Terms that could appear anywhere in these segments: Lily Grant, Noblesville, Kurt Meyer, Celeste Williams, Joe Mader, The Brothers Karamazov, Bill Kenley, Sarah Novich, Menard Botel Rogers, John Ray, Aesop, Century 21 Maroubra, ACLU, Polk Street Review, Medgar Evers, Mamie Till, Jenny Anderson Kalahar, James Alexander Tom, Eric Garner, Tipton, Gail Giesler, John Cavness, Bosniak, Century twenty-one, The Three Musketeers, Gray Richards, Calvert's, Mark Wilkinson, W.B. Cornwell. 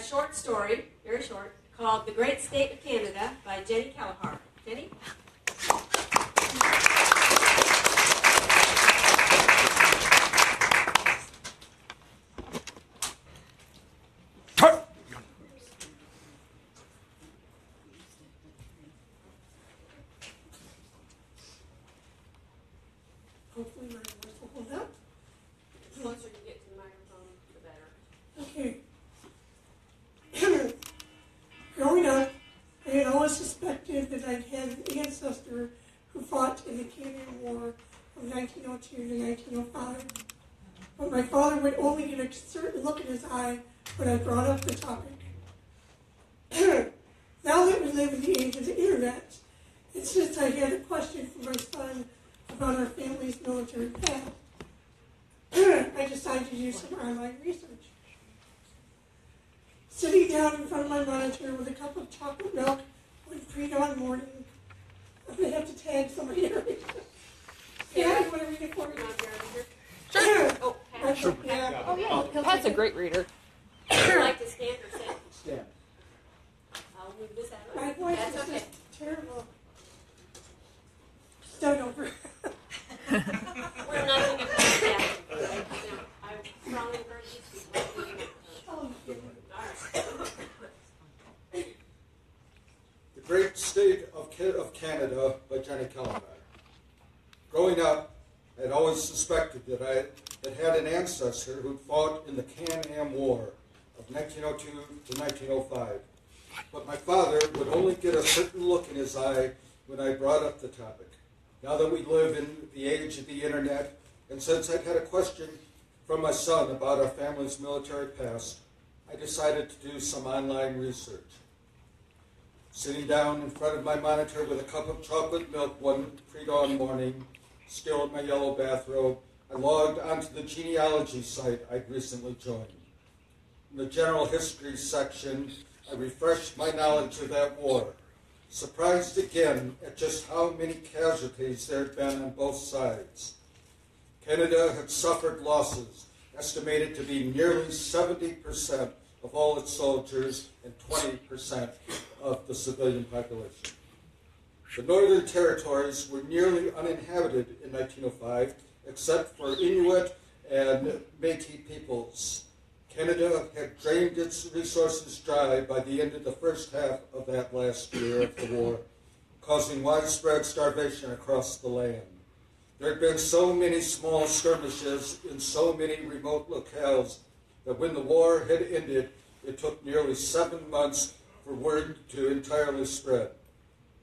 a short story, very short, called The Great State of Canada by Jenny Kalahar. Jenny? Who fought in the Canadian War of 1902 to 1905, but my father would only get a certain look in his eye when I brought up the topic. Now that we live in the age of the internet, and since I had a question from my son about our family's military path, I decided to do some online research. Sitting down in front of my monitor with a cup of chocolate milk on pre-dawn morning, I'm going to have to tag somebody here. Yeah, you want to read it for me? Sure. Oh, Pat. Sure. Yeah. Oh, yeah. Pat's a great reader. Would you like to stand or sit? Stand. I'll move this out. My voice is okay. Just terrible. Stone over. We're not going to do that. I'm strongly encouraging you. Oh, The Great State of Canada by Jenny Kalahar. Growing up, I had always suspected that I had an ancestor who fought in the Can-Am War of 1902 to 1905, but my father would only get a certain look in his eye when I brought up the topic. Now that we live in the age of the internet, and since I'd had a question from my son about our family's military past, I decided to do some online research. Sitting down in front of my monitor with a cup of chocolate milk one pre-dawn morning, still in my yellow bathrobe, I logged onto the genealogy site I'd recently joined. In the general history section, I refreshed my knowledge of that war, surprised again at just how many casualties there had been on both sides. Canada had suffered losses, estimated to be nearly 70% of all its soldiers and 20% of the civilian population. The northern territories were nearly uninhabited in 1905, except for Inuit and Métis peoples. Canada had drained its resources dry by the end of the first half of that last year of the war, causing widespread starvation across the land. There had been so many small skirmishes in so many remote locales that when the war had ended, it took nearly 7 months for word to entirely spread.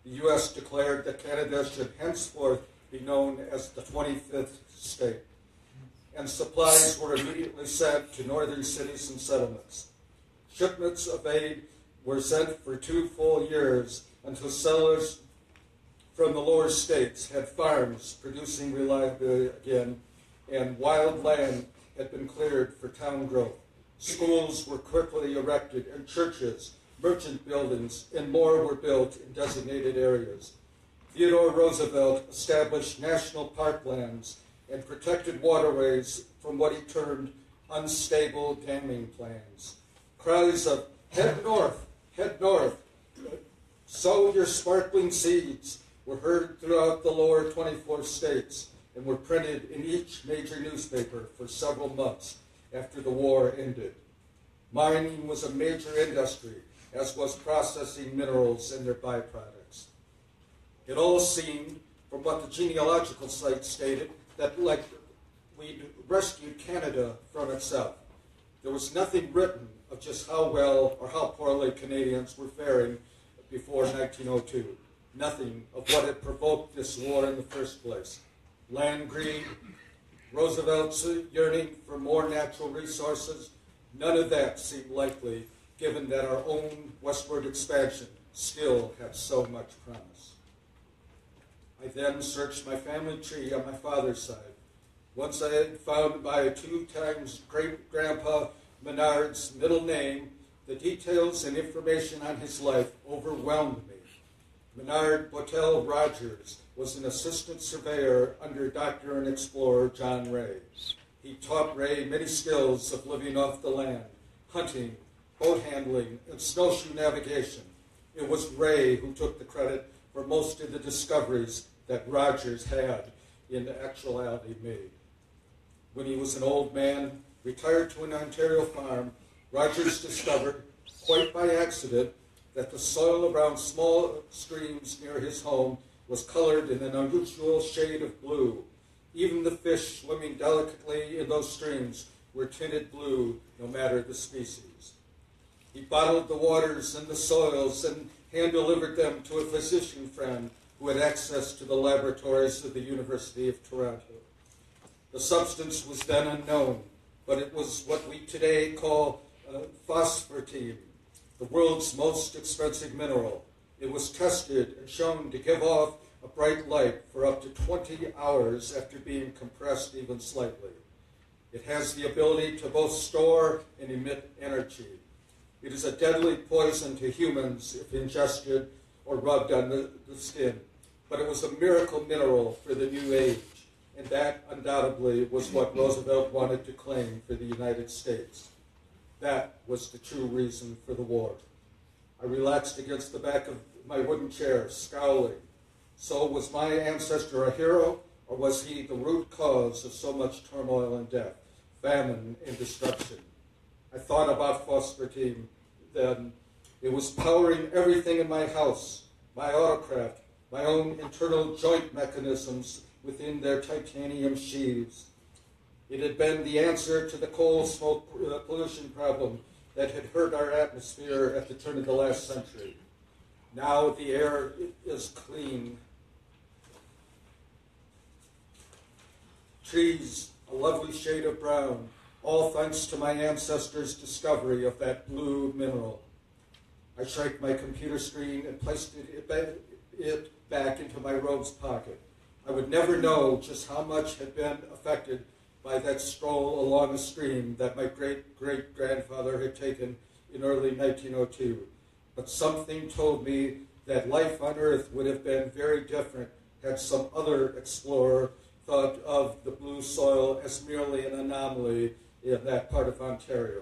The U.S. declared that Canada should henceforth be known as the 25th state, and supplies were immediately sent to northern cities and settlements. Shipments of aid were sent for 2 full years until settlers from the lower states had farms producing reliably again, and wild land had been cleared for town growth. Schools were quickly erected, and churches, merchant buildings, and more were built in designated areas. Theodore Roosevelt established national parklands and protected waterways from what he termed unstable damming plans. Cries of, "Head north, head north, sow your sparkling seeds," were heard throughout the lower 24 states, and were printed in each major newspaper for several months after the war ended. Mining was a major industry, as was processing minerals and their byproducts. It all seemed, from what the genealogical site stated, that like we'd rescued Canada from itself. There was nothing written of just how well or how poorly Canadians were faring before 1902. Nothing of what had provoked this war in the first place. Land greed, Roosevelt's yearning for more natural resources, none of that seemed likely, given that our own westward expansion still had so much promise. I then searched my family tree on my father's side. Once I had found by 2 times great-grandpa Menard's middle name, the details and information on his life overwhelmed me. Menard Botel Rogers was an assistant surveyor under Dr. and explorer John Ray. He taught Ray many skills of living off the land, hunting, boat handling, and snowshoe navigation. It was Ray who took the credit for most of the discoveries that Rogers had in actuality made. When he was an old man, retired to an Ontario farm, Rogers discovered, quite by accident, that the soil around small streams near his home was colored in an unusual shade of blue. Even the fish swimming delicately in those streams were tinted blue, no matter the species. He bottled the waters and the soils and hand-delivered them to a physician friend who had access to the laboratories of the University of Toronto. The substance was then unknown, but it was what we today call phosphorene, the world's most expensive mineral. It was tested and shown to give off a bright light for up to 20 hours after being compressed even slightly. It has the ability to both store and emit energy. It is a deadly poison to humans if ingested or rubbed on the skin, but it was a miracle mineral for the new age, and that undoubtedly was what Roosevelt wanted to claim for the United States. That was the true reason for the war. I relaxed against the back of my wooden chair, scowling. So was my ancestor a hero, or was he the root cause of so much turmoil and death, famine and destruction? I thought about phosphorene then. It was powering everything in my house, my autocrat, my own internal joint mechanisms within their titanium sheaves. It had been the answer to the coal smoke pollution problem that had hurt our atmosphere at the turn of the last century. Now the air is clean. Trees, a lovely shade of brown, all thanks to my ancestors' discovery of that blue mineral. I shrank my computer screen and placed it back into my robe's pocket. I would never know just how much had been affected by that stroll along a stream that my great-great-grandfather had taken in early 1902. But something told me that life on Earth would have been very different had some other explorer thought of the blue soil as merely an anomaly in that part of Ontario.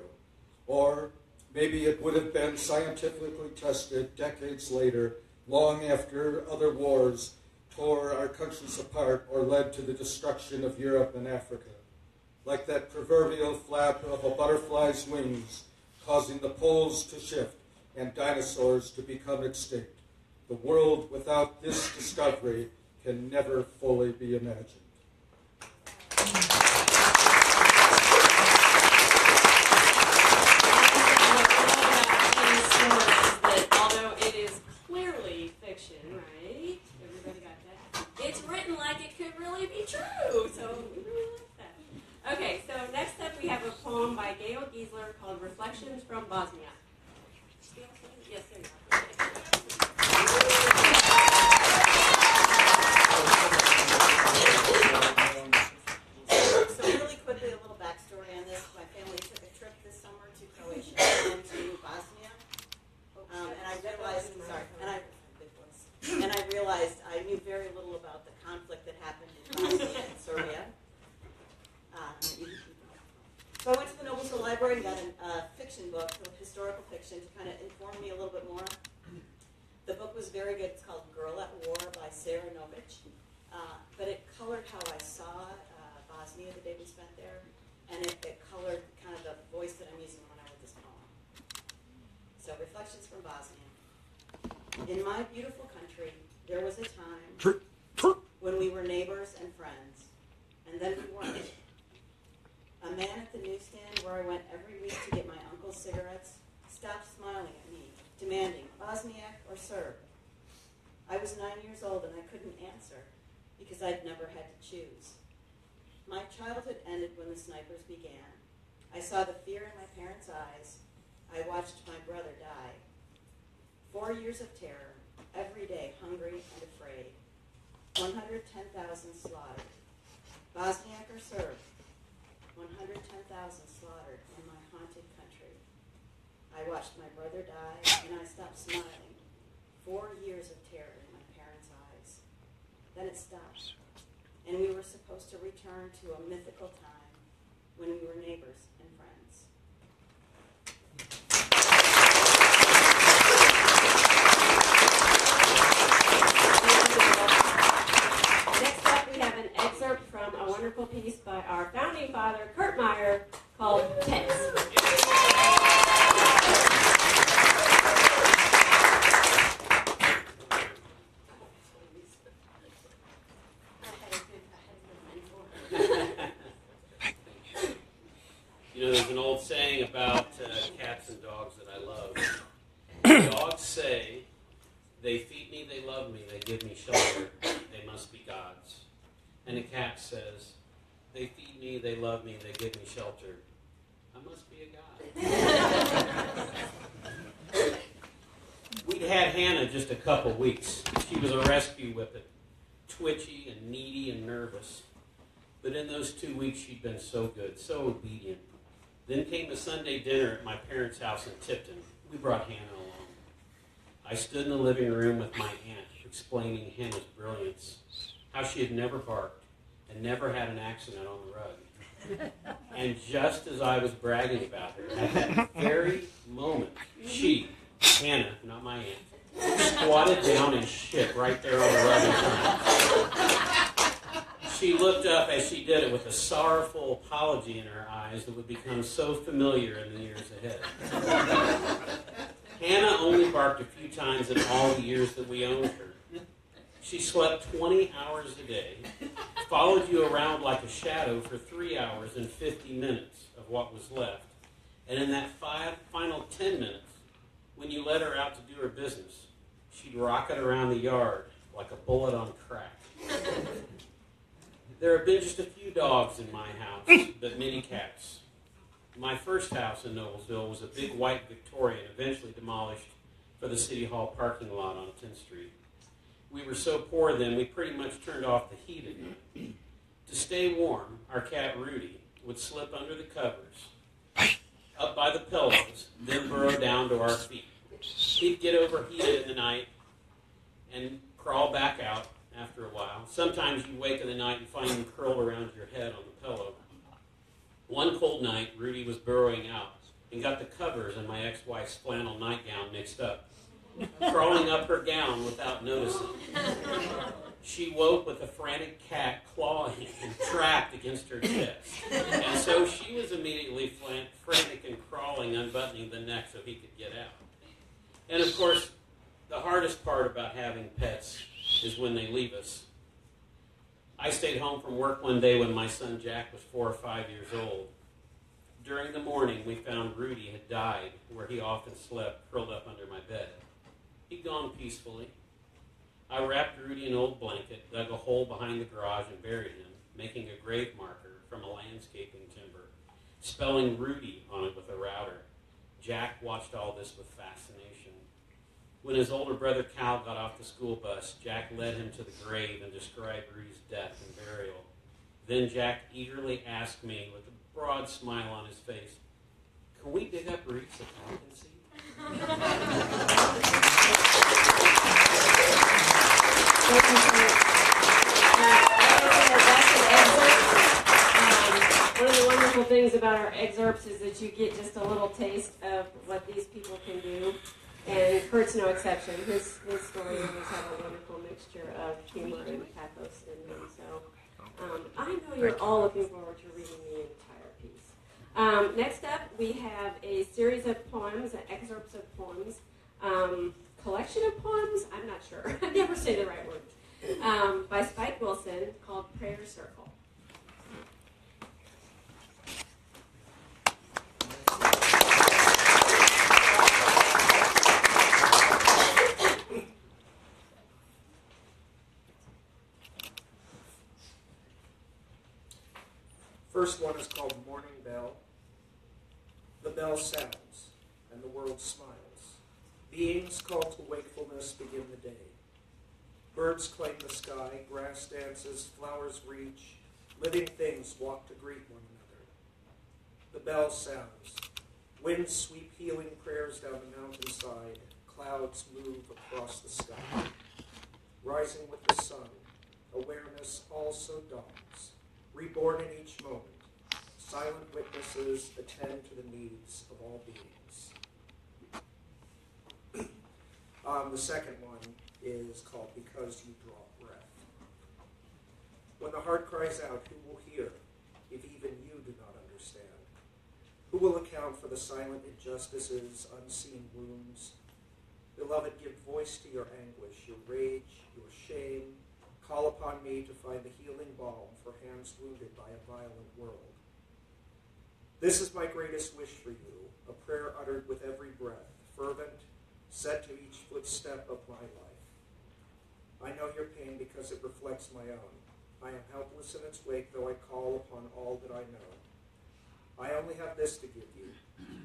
Or maybe it would have been scientifically tested decades later, long after other wars tore our countries apart or led to the destruction of Europe and Africa. Like that proverbial flap of a butterfly's wings, causing the poles to shift and dinosaurs to become extinct. The world without this discovery can never fully be imagined. Although it is clearly fiction, right? Everybody got that? It's written like it could really be true, so we really like that. Okay, so next up we have a poem by Gail Giesler called Reflections from Bosnia. Yes, there you go. So really quickly, a little backstory on this. My family took a trip this summer to Croatia and to Bosnia. And I realized I knew very little about the conflict that happened in Bosnia and Serbia. So I went to the Noblesville Library and got a fiction book, historical fiction, to kind of inform me a little bit more. The book was very good. It's called Girl at War by Sarah Novich. But it colored how I saw Bosnia the day we spent there, and it colored kind of the voice that I'm using when I wrote this poem. So, Reflections from Bosnia. In my beautiful country, there was a time when we were neighbors and friends, and then we weren't. A man at the newsstand where I went every week to get my uncle's cigarettes stopped smiling at me, demanding Bosniak or Serb. I was 9 years old and I couldn't answer because I'd never had to choose. My childhood ended when the snipers began. I saw the fear in my parents' eyes. I watched my brother die. 4 years of terror, every day hungry and afraid. 110,000 slaughtered. Bosniak or Serb? 110,000 slaughtered in my haunted country. I watched my brother die, and I stopped smiling. 4 years of terror in my parents' eyes. Then it stopped, and we were supposed to return to a mythical time when we were neighbors and friends. little piece by our founding father, Kurt Meyer, called Tents. You know, there's an old saying about cats and dogs that I love. Dogs say, "They feed me, they love me, they give me shelter, they must be gods." And a cat says, "They feed me, they love me, they give me shelter. I must be a god." We'd had Hannah just a couple weeks. She was a rescue whippet, twitchy and needy and nervous. But in those 2 weeks, she'd been so good, so obedient. Then came a Sunday dinner at my parents' house in Tipton. We brought Hannah along. I stood in the living room with my aunt, explaining Hannah's brilliance. How she had never barked and never had an accident on the road. And just as I was bragging about her, at that very moment, she, Hannah, not my aunt, squatted down and shit right there on the rug. She looked up as she did it with a sorrowful apology in her eyes that would become so familiar in the years ahead. Hannah only barked a few times in all the years that we owned her. She slept 20 hours a day, followed you around like a shadow for 3 hours and 50 minutes of what was left. And in that final 10 minutes, when you let her out to do her business, she'd rocket around the yard like a bullet on crack. There have been just a few dogs in my house, but many cats. My first house in Noblesville was a big white Victorian, eventually demolished for the City Hall parking lot on 10th Street. We were so poor then, we pretty much turned off the heat at night. To stay warm, our cat Rudy would slip under the covers, up by the pillows, then burrow down to our feet. He'd get overheated in the night and crawl back out after a while. Sometimes you'd wake in the night and find him curled around your head on the pillow. One cold night, Rudy was burrowing out and got the covers and my ex-wife's flannel nightgown mixed up, crawling up her gown without noticing. She woke with a frantic cat clawing and trapped against her chest. And so she was immediately frantic and crawling, unbuttoning the neck so he could get out. And of course, the hardest part about having pets is when they leave us. I stayed home from work one day when my son Jack was 4 or 5 years old. During the morning, we found Rudy had died where he often slept, curled up under my bed. He'd gone peacefully. I wrapped Rudy in an old blanket, dug a hole behind the garage, and buried him, making a grave marker from a landscaping timber, spelling Rudy on it with a router. Jack watched all this with fascination. When his older brother Cal got off the school bus, Jack led him to the grave and described Rudy's death and burial. Then Jack eagerly asked me, with a broad smile on his face, "Can we dig up Rudy's vacancy?" Thank you so much. That's an excerpt. One of the wonderful things about our excerpts is that you get just a little taste of what these people can do, and Kurt's no exception. His story always had a wonderful mixture of humor and pathos in them. So I know you're all looking forward to reading the entire piece. Next up, we have a series of poems, excerpts of poems. Collection of poems? I'm not sure. I never say the right words. By Spike Wilson, called Prayer Circle. First one is called Morning Bell. The bell sounds, and the world smiles. Beings called to wakefulness begin the day. Birds claim the sky, grass dances, flowers reach, living things walk to greet one another. The bell sounds. Winds sweep healing prayers down the mountainside, clouds move across the sky. Rising with the sun, awareness also dawns, reborn in each moment. Silent witnesses attend to the needs of all beings. The second one is called Because You Draw Breath. When the heart cries out, who will hear if even you do not understand? Who will account for the silent injustices, unseen wounds? Beloved, give voice to your anguish, your rage, your shame. Call upon me to find the healing balm for hands wounded by a violent world. This is my greatest wish for you, a prayer uttered with every breath, fervent, set to each footstep of my life. I know your pain because it reflects my own. I am helpless in its wake, though I call upon all that I know. I only have this to give you.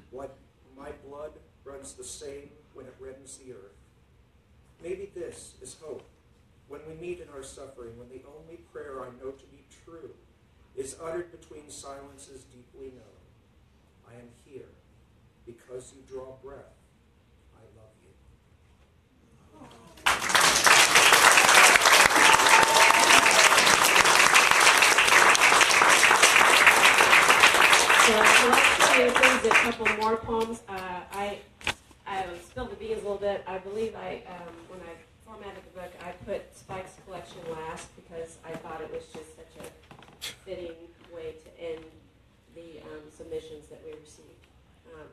What my blood runs the same when it reddens the earth. Maybe this is hope. When we meet in our suffering, when the only prayer I know to be true is uttered between silences deeply known. I am here because you draw breath. I love you. So let's do a couple more poems. I spilled the beans a little bit. I believe when I formatted the book, I put Spike's collection last because I thought it was just such a fitting way to end the submissions that we received.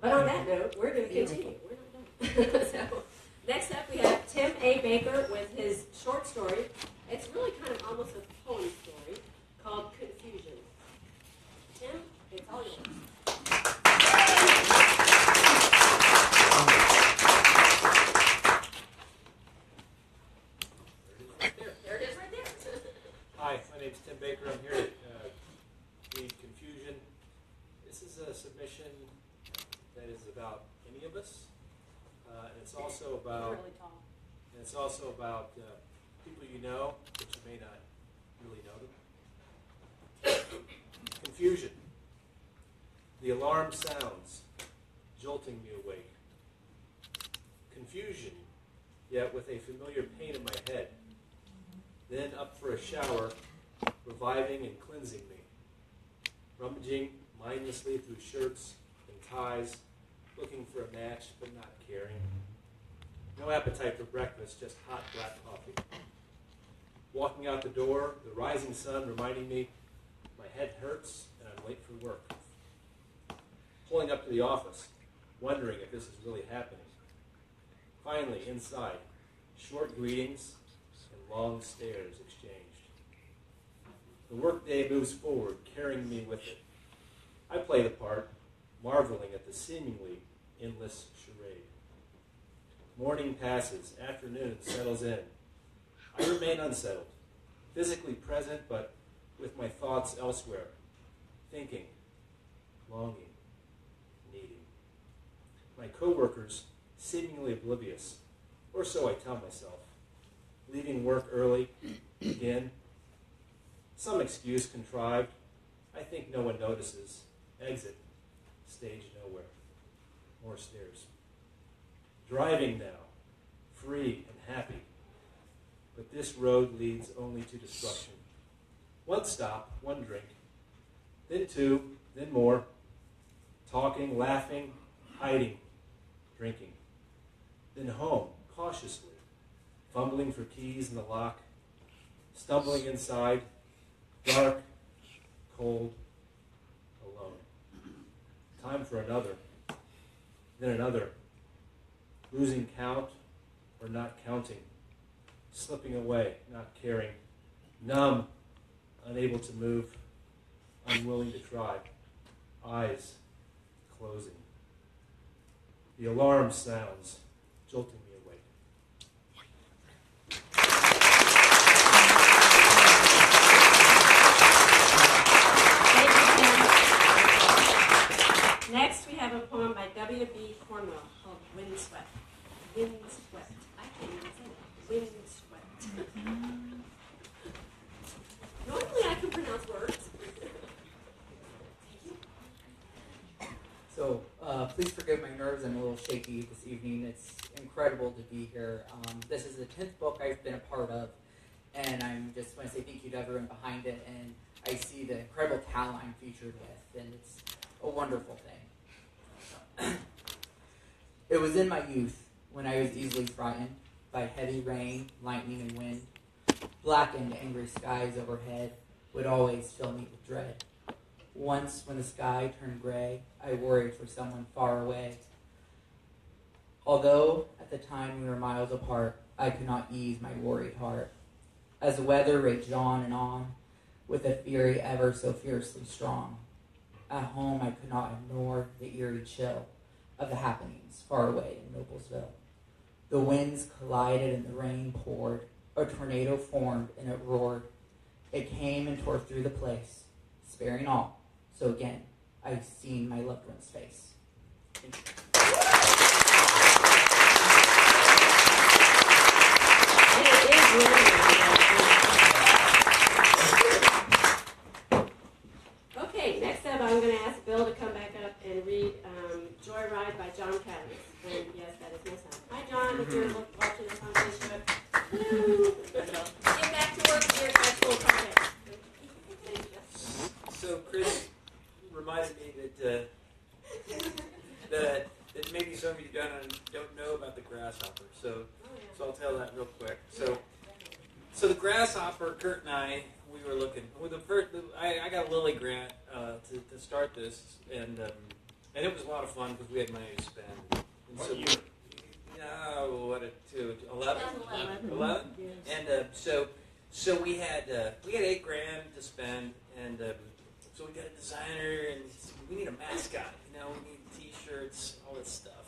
But on that note, we're going to continue. We're not done. So, next up we have Tim A. Baker with his short story. It's really kind of almost a poem story called Confusion. Tim, it's all yours. Hi, my name is Tim Baker. I'm here to read Confusion. This is a submission that is about any of us, and it's also about people you know, but you may not really know them. Confusion. The alarm sounds, jolting me awake. Confusion, yet with a familiar pain in my head. Then up for a shower, reviving and cleansing me. Rummaging mindlessly through shirts and ties, looking for a match but not caring. No appetite for breakfast, just hot black coffee. Walking out the door, the rising sun reminding me my head hurts and I'm late for work. Pulling up to the office, wondering if this is really happening. Finally, inside, short greetings, long stares exchanged. The workday moves forward, carrying me with it. I play the part, marveling at the seemingly endless charade. Morning passes, afternoon settles in. I remain unsettled, physically present, but with my thoughts elsewhere, thinking, longing, needing. My coworkers seemingly oblivious, or so I tell myself. Leaving work early, again. Some excuse contrived. I think no one notices. Exit. Stage nowhere. More stairs. Driving now. Free and happy. But this road leads only to destruction. One stop, one drink. Then two, then more. Talking, laughing, hiding, drinking. Then home, cautiously. Fumbling for keys in the lock, stumbling inside, dark, cold, alone. Time for another, then another, losing count or not counting, slipping away, not caring, numb, unable to move, unwilling to try, eyes closing. The alarm sounds, jolting. Next, we have a poem by W.B. Cornwell called Windswept. Windswept. I can't even say it. Windswept. Normally, I can pronounce words. So, please forgive my nerves. I'm a little shaky this evening. It's incredible to be here. This is the 10th book I've been a part of, and I just want to say thank you to everyone behind it, and I see the incredible talent I'm featured with, and it's a wonderful thing. It was in my youth when I was easily frightened by heavy rain, lightning, and wind, blackened angry skies overhead, would always fill me with dread. Once, when the sky turned gray, I worried for someone far away. Although, at the time we were miles apart, I could not ease my worried heart. As the weather raged on and on, with a fury ever so fiercely strong, at home I could not ignore the eerie chill of the happenings far away in Noblesville. The winds collided and the rain poured. A tornado formed and it roared. It came and tore through the place, sparing all. So again, I've seen my loved one's face. Thank you. It is really good. Okay, next up I'm going to ask Bill to come back up and read Joyride by John Cavness. And yes, that is my son. Hi, John, if you're watching this on Facebook. Woo! Get back to work here at my school project. So Chris reminded me that that maybe some of you don't know about the grasshopper. So I'll tell that real quick. So the grasshopper, Kurt and I, we were looking. Well, I got Lily Grant to start this, and it was a lot of fun because we had money to spend. And so $11. Yes. And so we had $8 grand to spend, and so we got a designer, and we need a mascot. You know, we need T-shirts, all this stuff,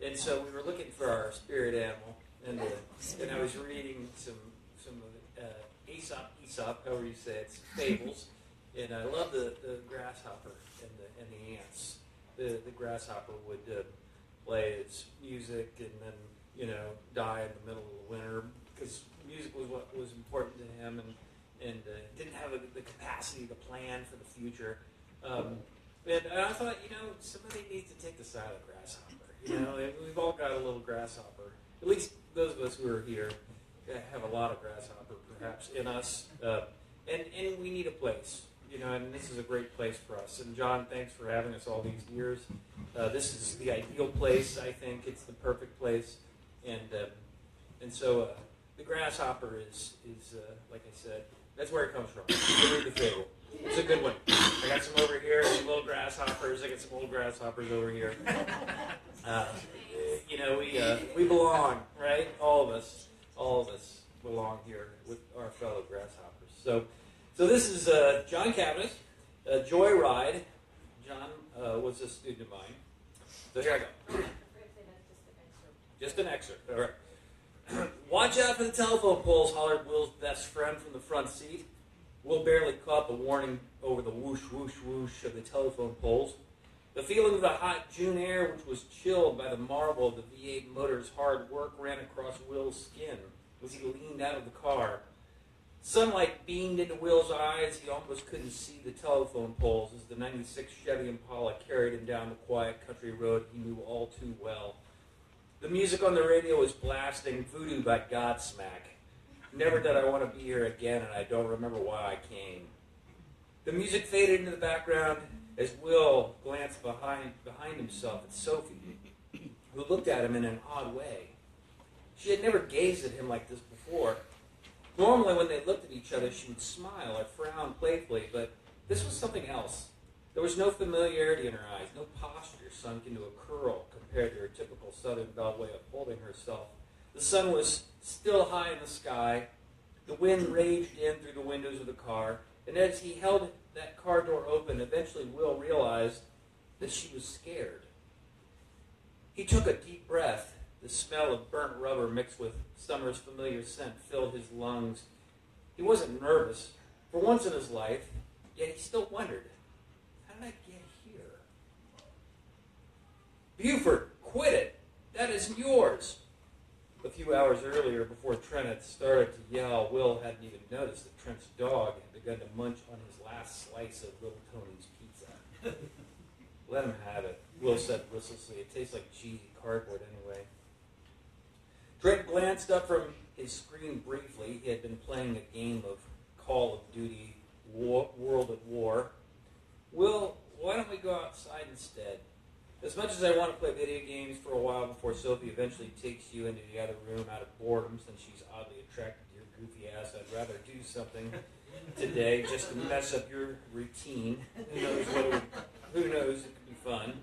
and so we were looking for our spirit animal, and I was reading some Aesop, however you say it's fables, and I love the grasshopper and the ants. The grasshopper would play its music, and then die in the middle of the winter because music was what was important to him, and didn't have the capacity to plan for the future. And I thought, somebody needs to take the side of the grasshopper. We've all got a little grasshopper. At least those of us who are here have a lot of grasshopper, perhaps, in us. And we need a place. And this is a great place for us. And John, thanks for having us all these years. This is the ideal place, I think. It's the perfect place. And so the grasshopper is like I said, that's where it comes from. Read the fable. It's a good one. I got some over here, some little grasshoppers. I got some old grasshoppers over here. We belong, right? All of us belong here with our fellow grasshoppers. So this is John Cavness, Joyride. John was a student of mine. So here I go. Just an excerpt. All right. Watch out for the telephone poles, hollered Will's best friend from the front seat. Will barely caught the warning over the whoosh, whoosh, whoosh of the telephone poles. The feeling of the hot June air, which was chilled by the marvel of the V8 motor's hard work, ran across Will's skin as he leaned out of the car. Sunlight beamed into Will's eyes. He almost couldn't see the telephone poles as the 96 Chevy Impala carried him down the quiet country road he knew all too well. The music on the radio was blasting Voodoo by Godsmack. Never Did I Want to Be Here Again, and I Don't Remember Why I Came. The music faded into the background as Will glanced behind himself at Sophie, who looked at him in an odd way. She had never gazed at him like this before. Normally, when they looked at each other, she would smile or frown playfully, but this was something else. There was no familiarity in her eyes, no posture sunk into a curl compared to her typical Southern Belle way of holding herself. The sun was still high in the sky. The wind raged in through the windows of the car, and as he held that car door open, eventually Will realized that she was scared. He took a deep breath. The smell of burnt rubber mixed with summer's familiar scent filled his lungs. He wasn't nervous, for once in his life, yet he still wondered. I get here? Buford, quit it! That isn't yours! A few hours earlier, before Trent had started to yell, Will hadn't even noticed that Trent's dog had begun to munch on his last slice of Little Tony's pizza. Let him have it, Will said listlessly. It tastes like cheesy cardboard anyway. Trent glanced up from his screen briefly. He had been playing a game of Call of Duty, World at War. Will, why don't we go outside instead? As much as I want to play video games for a while before Sophie eventually takes you into the other room out of boredom, since she's oddly attracted to your goofy ass, I'd rather do something. today just to mess up your routine. Who knows what it would, who knows, it could be fun.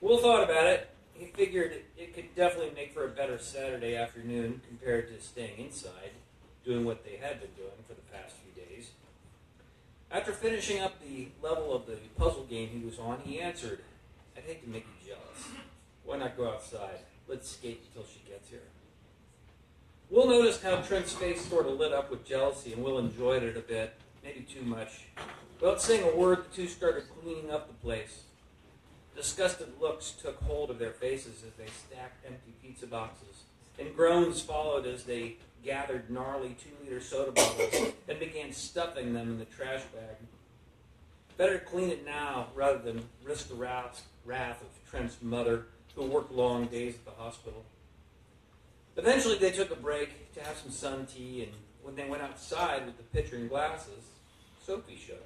Will thought about it. He figured it could definitely make for a better Saturday afternoon compared to staying inside, doing what they had been doing for the past few days. After finishing up the level of the puzzle game he was on, he answered, "I'd hate to make you jealous. Why not go outside? Let's skate until she gets here." Will noticed how Trent's face sort of lit up with jealousy, and Will enjoyed it a bit, maybe too much. Without saying a word, the two started cleaning up the place. Disgusted looks took hold of their faces as they stacked empty pizza boxes, and groans followed as they gathered gnarly 2-liter soda bottles and began stuffing them in the trash bag. Better to clean it now rather than risk the wrath of Trent's mother, who worked long days at the hospital. Eventually, they took a break to have some sun tea, and when they went outside with the pitcher and glasses, Sophie showed up.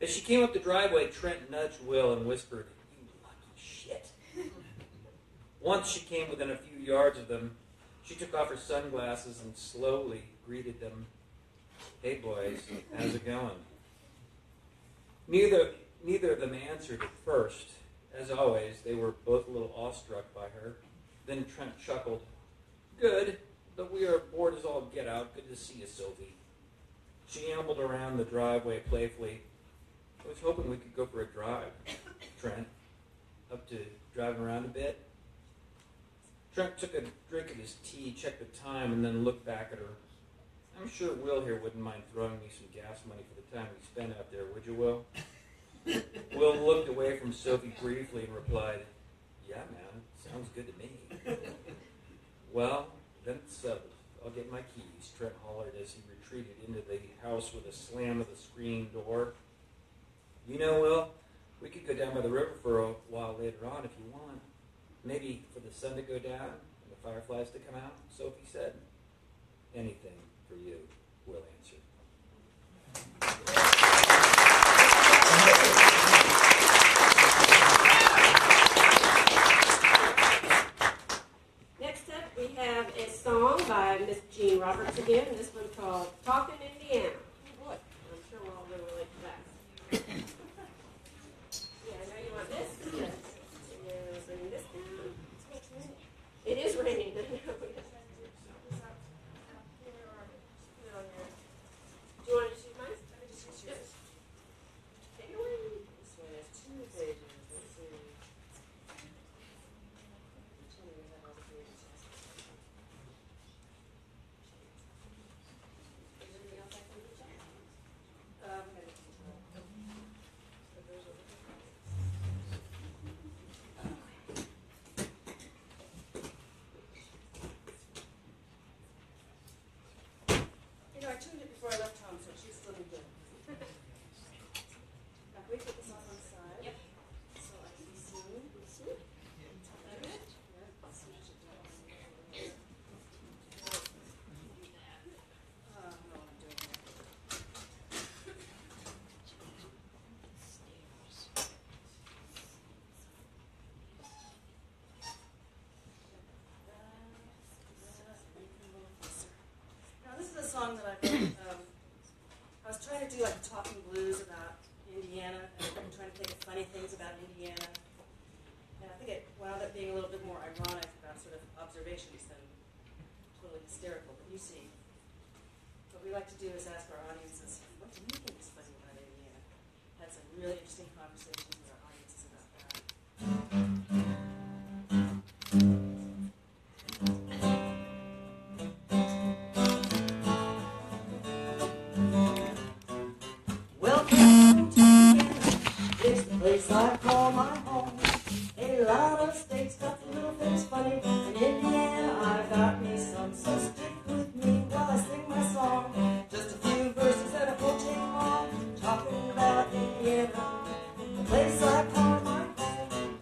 As she came up the driveway, Trent nudged Will and whispered, "You lucky shit." Once she came within a few yards of them, she took off her sunglasses and slowly greeted them. "Hey, boys, how's it going?" Neither of them answered at first. As always, they were both a little awestruck by her. Then Trent chuckled. "Good, but we are bored as all get out. Good to see you, Sylvie." She ambled around the driveway playfully. "I was hoping we could go for a drive, Trent. Up to driving around a bit?" Trent took a drink of his tea, checked the time, and then looked back at her. "I'm sure Will here wouldn't mind throwing me some gas money for the time we spent out there, would you, Will?" Will looked away from Sophie briefly and replied, "Yeah, man. Sounds good to me." "Well, then it's settled. I'll get my keys," Trent hollered as he retreated into the house with a slam of the screen door. "You know, Will, we could go down by the river for a while later on if you want. Maybe for the sun to go down and the fireflies to come out," Sophie said. "Anything for you," Will answered. Song by Miss Jean Roberts again, this one called "Talkin' Indiana." Oh boy, I'm sure we're all really like that. Yeah, I know you want this. Yes. Bring this down. It is raining. Do you want to just use mine? I just use yours. Take it away. This one has 2 pages. Let's see. I tuned it before I left home, so she's still in good. Now, can we put this off on the side? Yep. So I can see. See? Yeah. No, I'm doing that. Now, this is a song that I was trying to do like talking blues about Indiana, and trying to think of funny things about Indiana. And I think it wound up being a little bit more ironic about sort of observations than totally hysterical. But you see, what we like to do is ask our audiences, what do you think is funny about Indiana? Had some really interesting conversations with our audiences about that. I call my home. A lot of states got the little things funny. In Indiana, I got me some, so stick with me while I sing my song. Just a few verses that I won't take long, talking about Indiana, the place I call my home.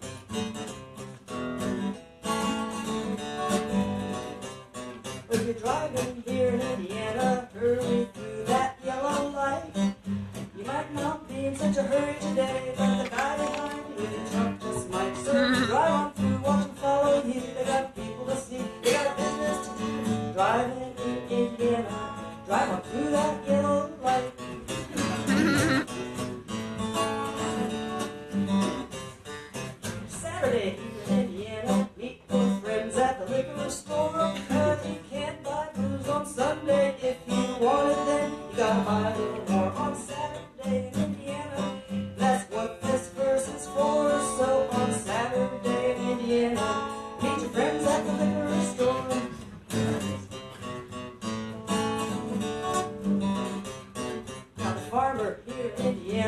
When you're driving here in Indiana, hurry through that yellow light. You might not be in such a hurry today, but drive on through.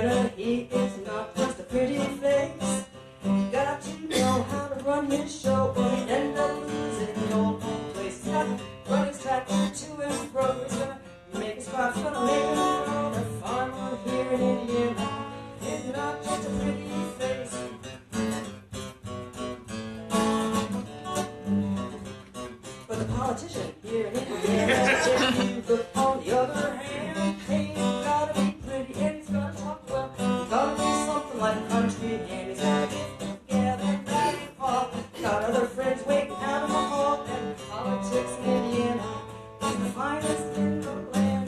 Aaron, he is not just a pretty face. He got to know how to run his show, or he'd end up losing the old home place. He's got running track to and fro. He's gonna make his spots, gonna make it on the farm. We'll hear it in the air. He's not just a pretty face. But the politician here in England, if you look on the other hand, hey, he's gotta be pretty and he's gonna talk well. He's gotta be something like country and he's gotta get together and be far. Got other friends waiting out of the hall and politics in Indiana is the finest in the land.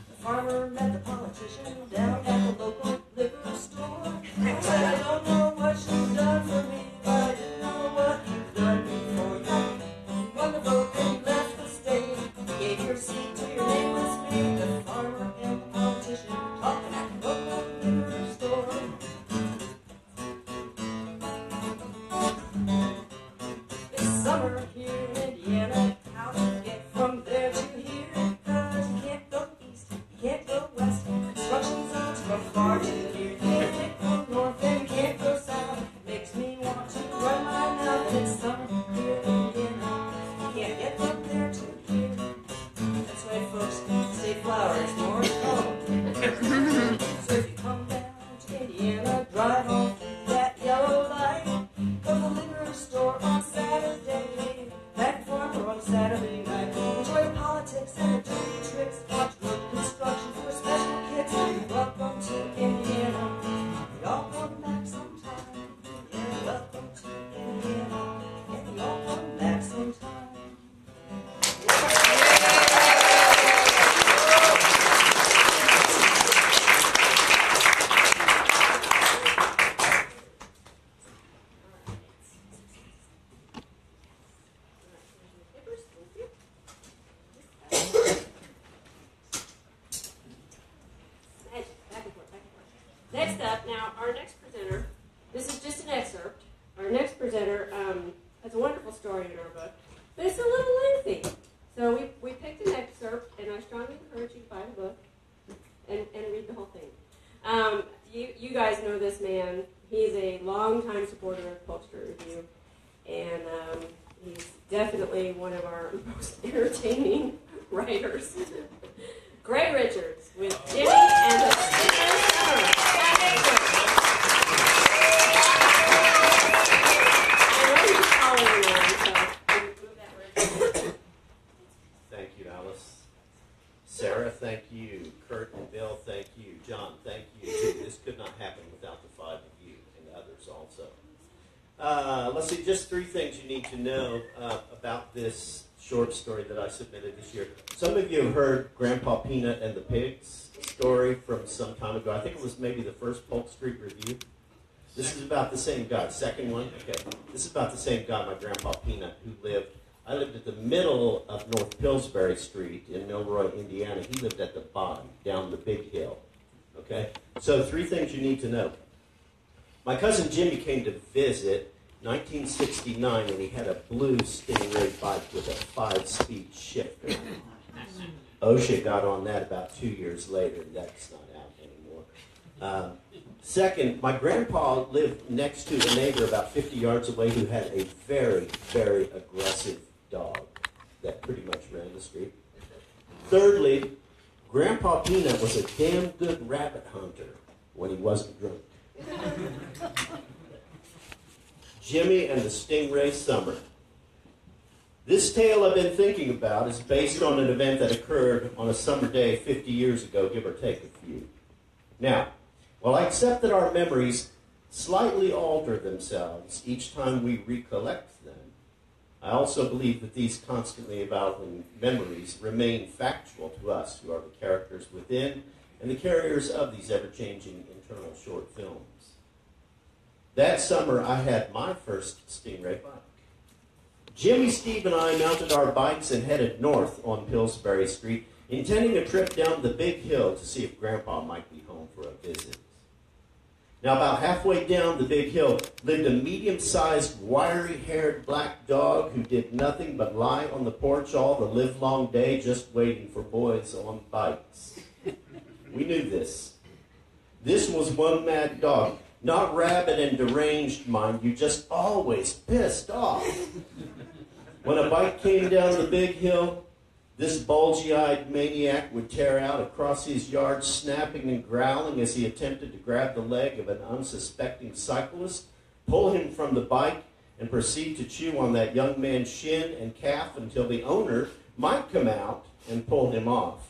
The farmer met the politician down at the local liquor store. He said, I don't know what she's done for me, but I didn't know what you've done before. You won the vote and left the state. You gave your seat to your nameless mate, the farmer and the politician, talking at the local liquor store. It's summer here in Indiana. How do you get from there to here? 'Cause you can't go east, you can't go west. Construction zones from far to near. You can't go north and you can't go south. Makes me want to run my mouth. It's summer here in Indiana. You can't get from there to here. That's why folks say flowers north home. So if you come down to Indiana, drive on through that yellow light. Go to the liquor store on Saturday. Back farmer on Saturday night. Enjoy politics and the dirty tricks. Watch road construction for special kids. Welcome to Indiana. We all come back sometime. Yeah, welcome to Indiana. Yeah, we all come back sometime. Next up, now, our next presenter, this is just an excerpt. Our next presenter has a wonderful story in our book, but it's a little lengthy. So we picked an excerpt, and I strongly encourage you to buy the book and read the whole thing. You guys know this man. He's a longtime supporter of Polk Street Review, and he's definitely one of our most entertaining writers. Gray Richards with Jenny Anderson Kalahar. Thank you, Alice. Sarah, thank you. Kurt and Bill, thank you. John, thank you. This could not happen without the five of you and others also. Let's see, just three things you need to know about this short story that I submitted this year. Some of you have heard Grandpa Peanut and the Pigs story from some time ago. I think it was maybe the first Polk Street Review. This is about the same guy. Second one? Okay. This is about the same guy, my Grandpa Peanut, who lived. I lived at the middle of North Pillsbury Street in Milroy, Indiana. He lived at the bottom, down the big hill. Okay? So three things you need to know. My cousin Jimmy came to visit 1969, and he had a blue Stingray bike with a 5-speed shifter. OSHA got on that about 2 years later, and that's not out anymore. Second, my grandpa lived next to a neighbor about 50 yards away who had a very, very aggressive dog that pretty much ran the street. Thirdly, Grandpa Peanut was a damn good rabbit hunter when he wasn't drunk. Jimmy and the Stingray Summer. This tale I've been thinking about is based on an event that occurred on a summer day 50 years ago, give or take a few. Now, while I accept that our memories slightly alter themselves each time we recollect them, I also believe that these constantly evolving memories remain factual to us, who are the characters within and the carriers of these ever-changing internal short films. That summer, I had my first Stingray bike. Jimmy, Steve, and I mounted our bikes and headed north on Pillsbury Street, intending a trip down the big hill to see if Grandpa might be home for a visit. Now about halfway down the big hill lived a medium-sized, wiry-haired black dog who did nothing but lie on the porch all the livelong day just waiting for boys on bikes. We knew this. This was one mad dog, not rabid and deranged, mind you, just always pissed off. When a bike came down the big hill, this bulgy-eyed maniac would tear out across his yard, snapping and growling as he attempted to grab the leg of an unsuspecting cyclist, pull him from the bike, and proceed to chew on that young man's shin and calf until the owner might come out and pull him off.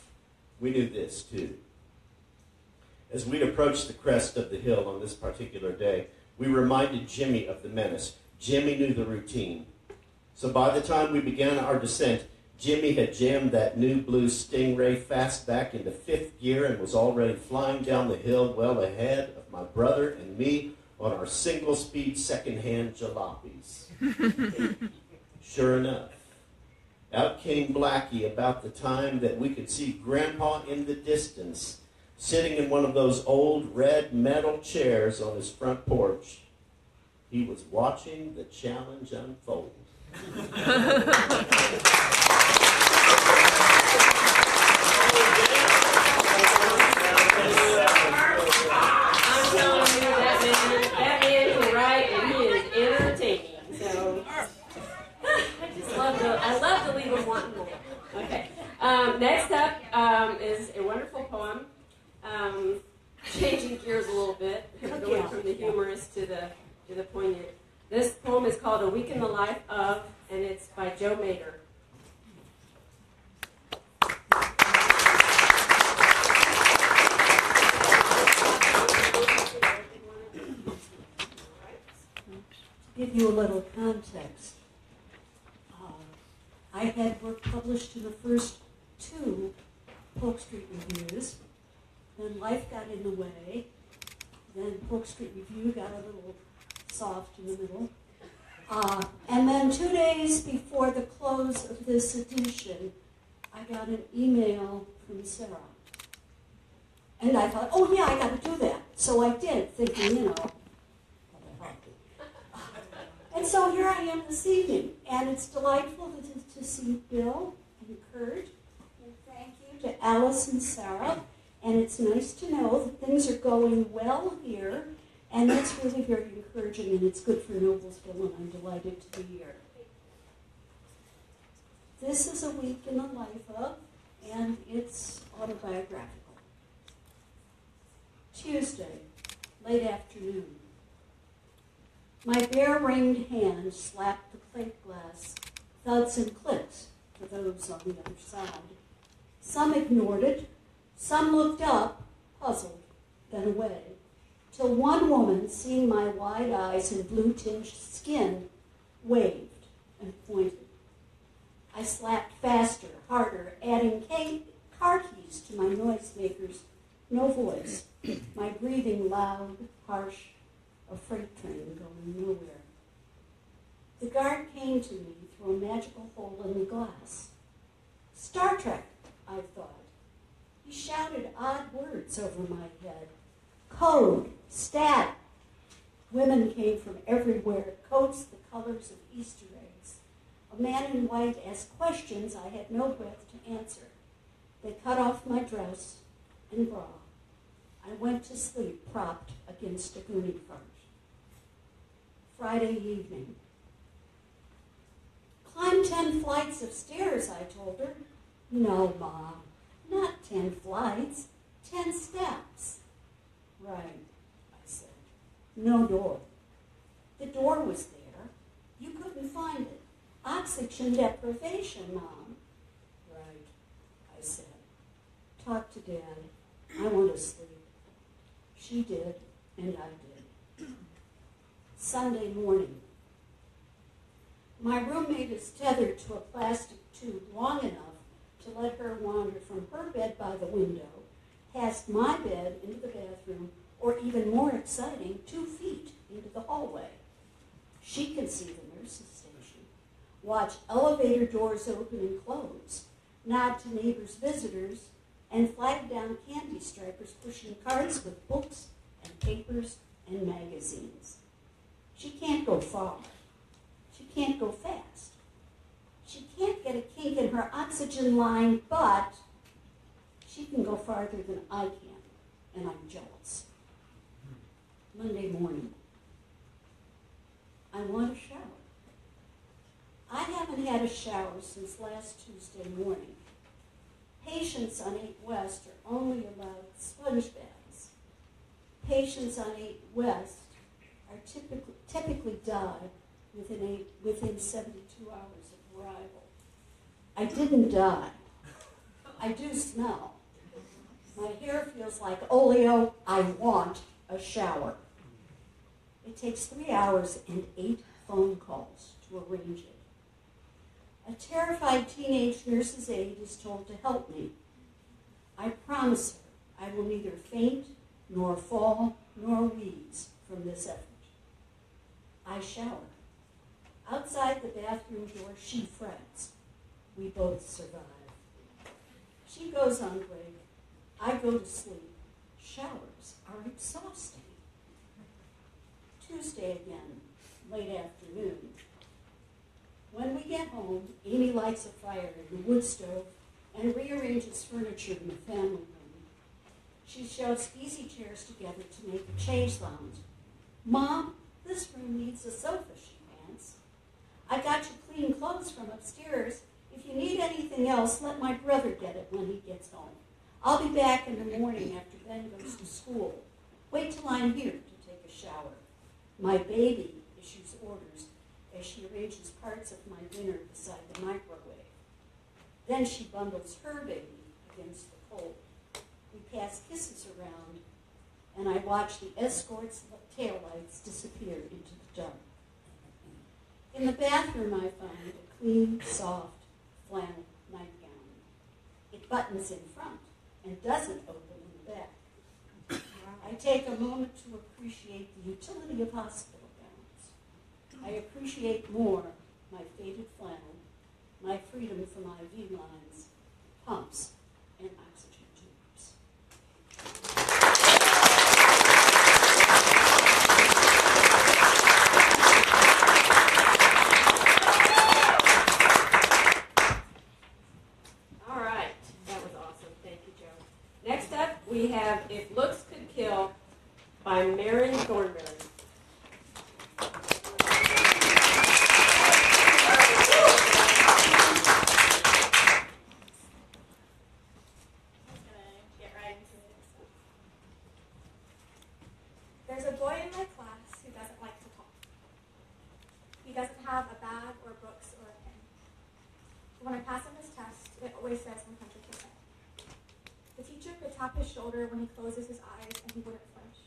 We knew this, too. As we approached the crest of the hill on this particular day, we reminded Jimmy of the menace. Jimmy knew the routine. So by the time we began our descent, Jimmy had jammed that new blue Stingray fastback into fifth gear and was already flying down the hill well ahead of my brother and me on our single-speed second-hand jalopies. Sure enough, out came Blackie about the time that we could see Grandpa in the distance, sitting in one of those old red metal chairs on his front porch. He was watching the challenge unfold. That man can write and he is entertaining. So I love to leave him wanting more. Okay. Next up is a wonderful poem. Changing gears a little bit, going from the humorous to the poignant. This poem is called A Week in the Life Of, and it's by Joe Mader. Give you a little context. I had work published in the first two Polk Street Reviews. Then life got in the way. Then Polk Street Review got a little soft in the middle. And then 2 days before the close of this edition, I got an email from Sarah. And I thought, oh yeah, I got to do that. So I did, thinking, you know. And so here I am this evening. And it's delightful to see Bill and Kurt. And thank you to Alice and Sarah. And it's nice to know that things are going well here. And that's really very encouraging, and it's good for Noblesville, and I'm delighted to be here. This is A Week in the Life Of, and it's autobiographical. Tuesday, late afternoon. My bare-ringed hand slapped the plate glass, thuds and clicks for those on the other side. Some ignored it, some looked up, puzzled, then away. Till one woman, seeing my wide eyes and blue-tinged skin, waved and pointed. I slapped faster, harder, adding car keys to my noisemakers. No voice, my breathing loud, harsh, a freight train going nowhere. The guard came to me through a magical hole in the glass. Star Trek, I thought. He shouted odd words over my head. Code, stat. Women came from everywhere, coats the colors of Easter eggs. A man in white asked questions I had no breath to answer. They cut off my dress and bra. I went to sleep propped against a goonie cart. Friday evening. Climb 10 flights of stairs, I told her. No, Mom, not 10 flights, 10 steps. Right, I said. No door. The door was there. You couldn't find it. Oxygen deprivation, Mom. Right, I said. Talk to Dad. I want to sleep. She did, and I did. Sunday morning. My roommate is tethered to a plastic tube long enough to let her wander from her bed by the window past my bed into the bathroom, or even more exciting, 2 feet into the hallway. She can see the nurses' station, watch elevator doors open and close, nod to neighbors' visitors, and flag down candy strippers pushing carts with books and papers and magazines. She can't go far. She can't go fast. She can't get a kink in her oxygen line, but she can go farther than I can, and I'm jealous. Monday morning, I want a shower. I haven't had a shower since last Tuesday morning. Patients on 8 West are only allowed sponge baths. Patients on 8 West are typically die within 72 hours of arrival. I didn't die. I do smell. My hair feels like oleo. I want a shower. It takes 3 hours and 8 phone calls to arrange it. A terrified teenage nurse's aide is told to help me. I promise her I will neither faint, nor fall, nor wheeze from this effort. I shower. Outside the bathroom door, she frets. We both survive. She goes on break. I go to sleep. Showers are exhausting. Tuesday again, late afternoon. When we get home, Amy lights a fire in the wood stove and rearranges furniture in the family room. She shoves easy chairs together to make a chaise lounge. Mom, this room needs a sofa, she rants. I got you clean clothes from upstairs. If you need anything else, let my brother get it when he gets home. I'll be back in the morning after Ben goes to school. Wait till I'm here to take a shower. My baby issues orders as she arranges parts of my dinner beside the microwave. Then she bundles her baby against the cold. We pass kisses around, and I watch the escort's taillights disappear into the dark. In the bathroom, I find a clean, soft flannel nightgown. It buttons in front and doesn't open in the back. I take a moment to appreciate the utility of hospital. I appreciate more my faded flannel, my freedom from IV lines, pumps, and oxygen tubes. All right, that was awesome. Thank you, Joe. Next up, we have If Looks Could Kill by Maren Thornberry. When he closes his eyes and he wouldn't flinch.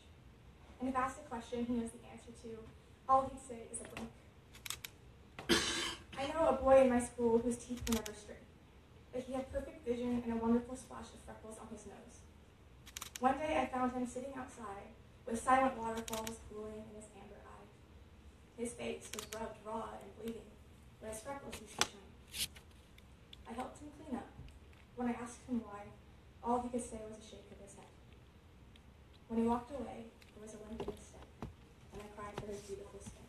And if asked a question he knows the answer to, all he'd say is a blink. I know a boy in my school whose teeth were never straight, but he had perfect vision and a wonderful splash of freckles on his nose. One day I found him sitting outside with silent waterfalls cooling in his amber eye. His face was rubbed raw and bleeding, but his freckles used to shine. I helped him clean up. When I asked him why, all he could say was a shake of his head. When he walked away, there was a lingering step, and I cried for his beautiful skin.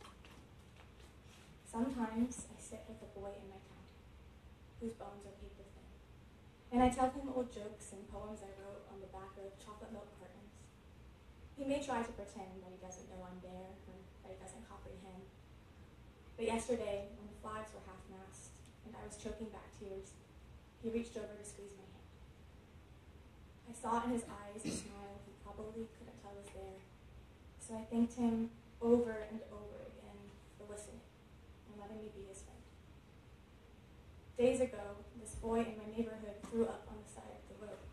Sometimes I sit with a boy in my town, whose bones are paper thin, and I tell him old jokes and poems I wrote on the back of chocolate milk cartons. He may try to pretend that he doesn't know I'm there, or that he doesn't comprehend. But yesterday, when the flags were half-mast, and I was choking back tears, he reached over to squeeze my hand. I saw in his eyes a smile he probably couldn't tell was there, so I thanked him over and over again for listening and letting me be his friend. Days ago, this boy in my neighborhood threw up on the side of the road.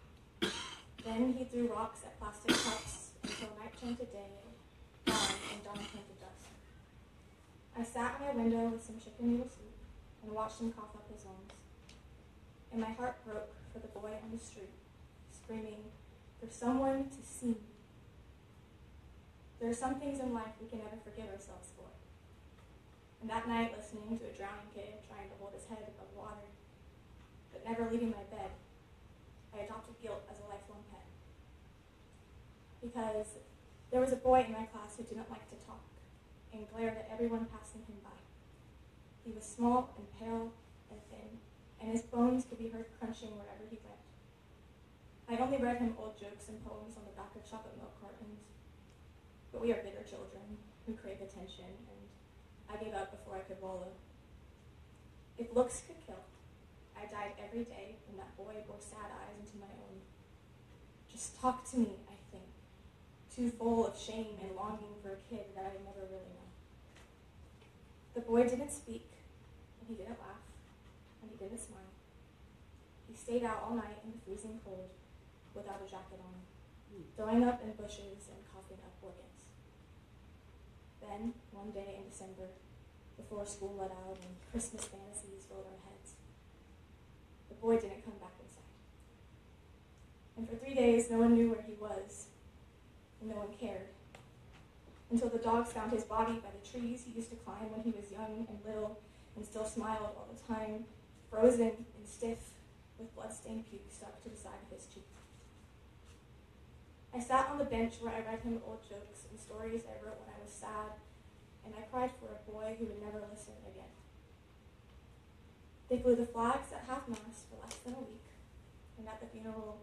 Then he threw rocks at plastic cups until night turned to day, dawn and dawn turned to dusk. I sat in my window with some chicken noodle soup and watched him cough up his lungs, and my heart broke for the boy on the street, screaming for someone to see me. There are some things in life we can never forgive ourselves for. And that night, listening to a drowning kid trying to hold his head above water, but never leaving my bed, I adopted guilt as a lifelong pet. Because There was a boy in my class who didn't like to talk and glared at everyone passing him by. He was small and pale and thin, and his bones could be heard crunching wherever he went. I only read him old jokes and poems on the back of chocolate milk cartons, but we are bitter children who crave attention, and I gave up before I could wallow. If looks could kill, I died every day when that boy bore sad eyes into my own. Just talk to me, I think, too full of shame and longing for a kid that I had never really known. The boy didn't speak, and he didn't laugh, and he didn't smile. He stayed out all night in the freezing cold without a jacket on, throwing up in bushes and coughing up organs. Then, one day in December, before school let out and Christmas fantasies rolled our heads, the boy didn't come back inside. And for 3 days, no one knew where he was, and no one cared, until the dogs found his body by the trees he used to climb when he was young and little and still smiled all the time, frozen and stiff, with blood-stained puke stuck to the side of his cheek. I sat on the bench where I read him old jokes and stories I wrote when I was sad, and I cried for a boy who would never listen again. They flew the flags at half-mast for less than a week, and at the funeral,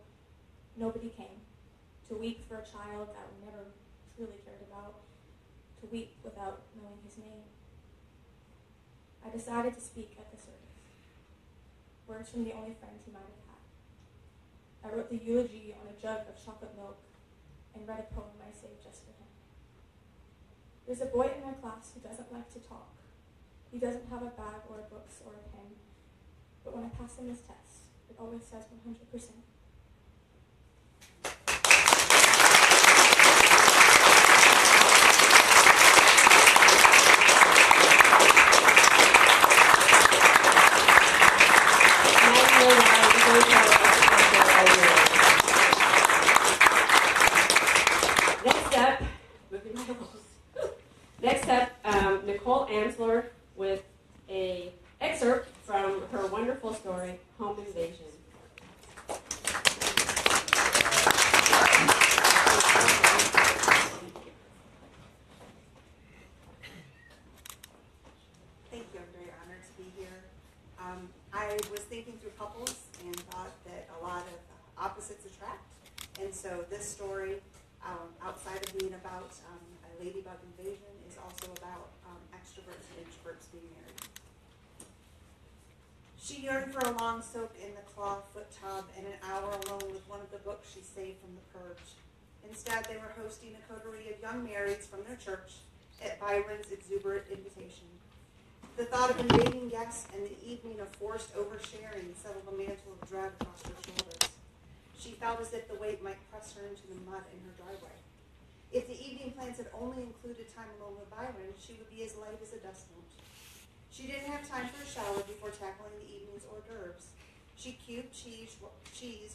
nobody came to weep for a child that we never truly cared about, to weep without knowing his name. I decided to speak at the service. Words from the only friend he might have had. I wrote the eulogy on a jug of chocolate milk and read a poem I saved just for him. There's a boy in my class who doesn't like to talk. He doesn't have a bag or a books or a pen, but when I pass him this test, it always says 100%. She yearned for a long soak in the claw foot tub and an hour alone with one of the books she saved from the purge. Instead, they were hosting a coterie of young marrieds from their church at Byron's exuberant invitation. The thought of invading guests and the evening of forced oversharing settled a mantle of dread across her shoulders. She felt as if the weight might press her into the mud in her driveway. If the evening plans had only included time alone with Byron, she would be as light as a dust mote. She didn't have time for a shower before tackling the evening's hors d'oeuvres. She cubed cheese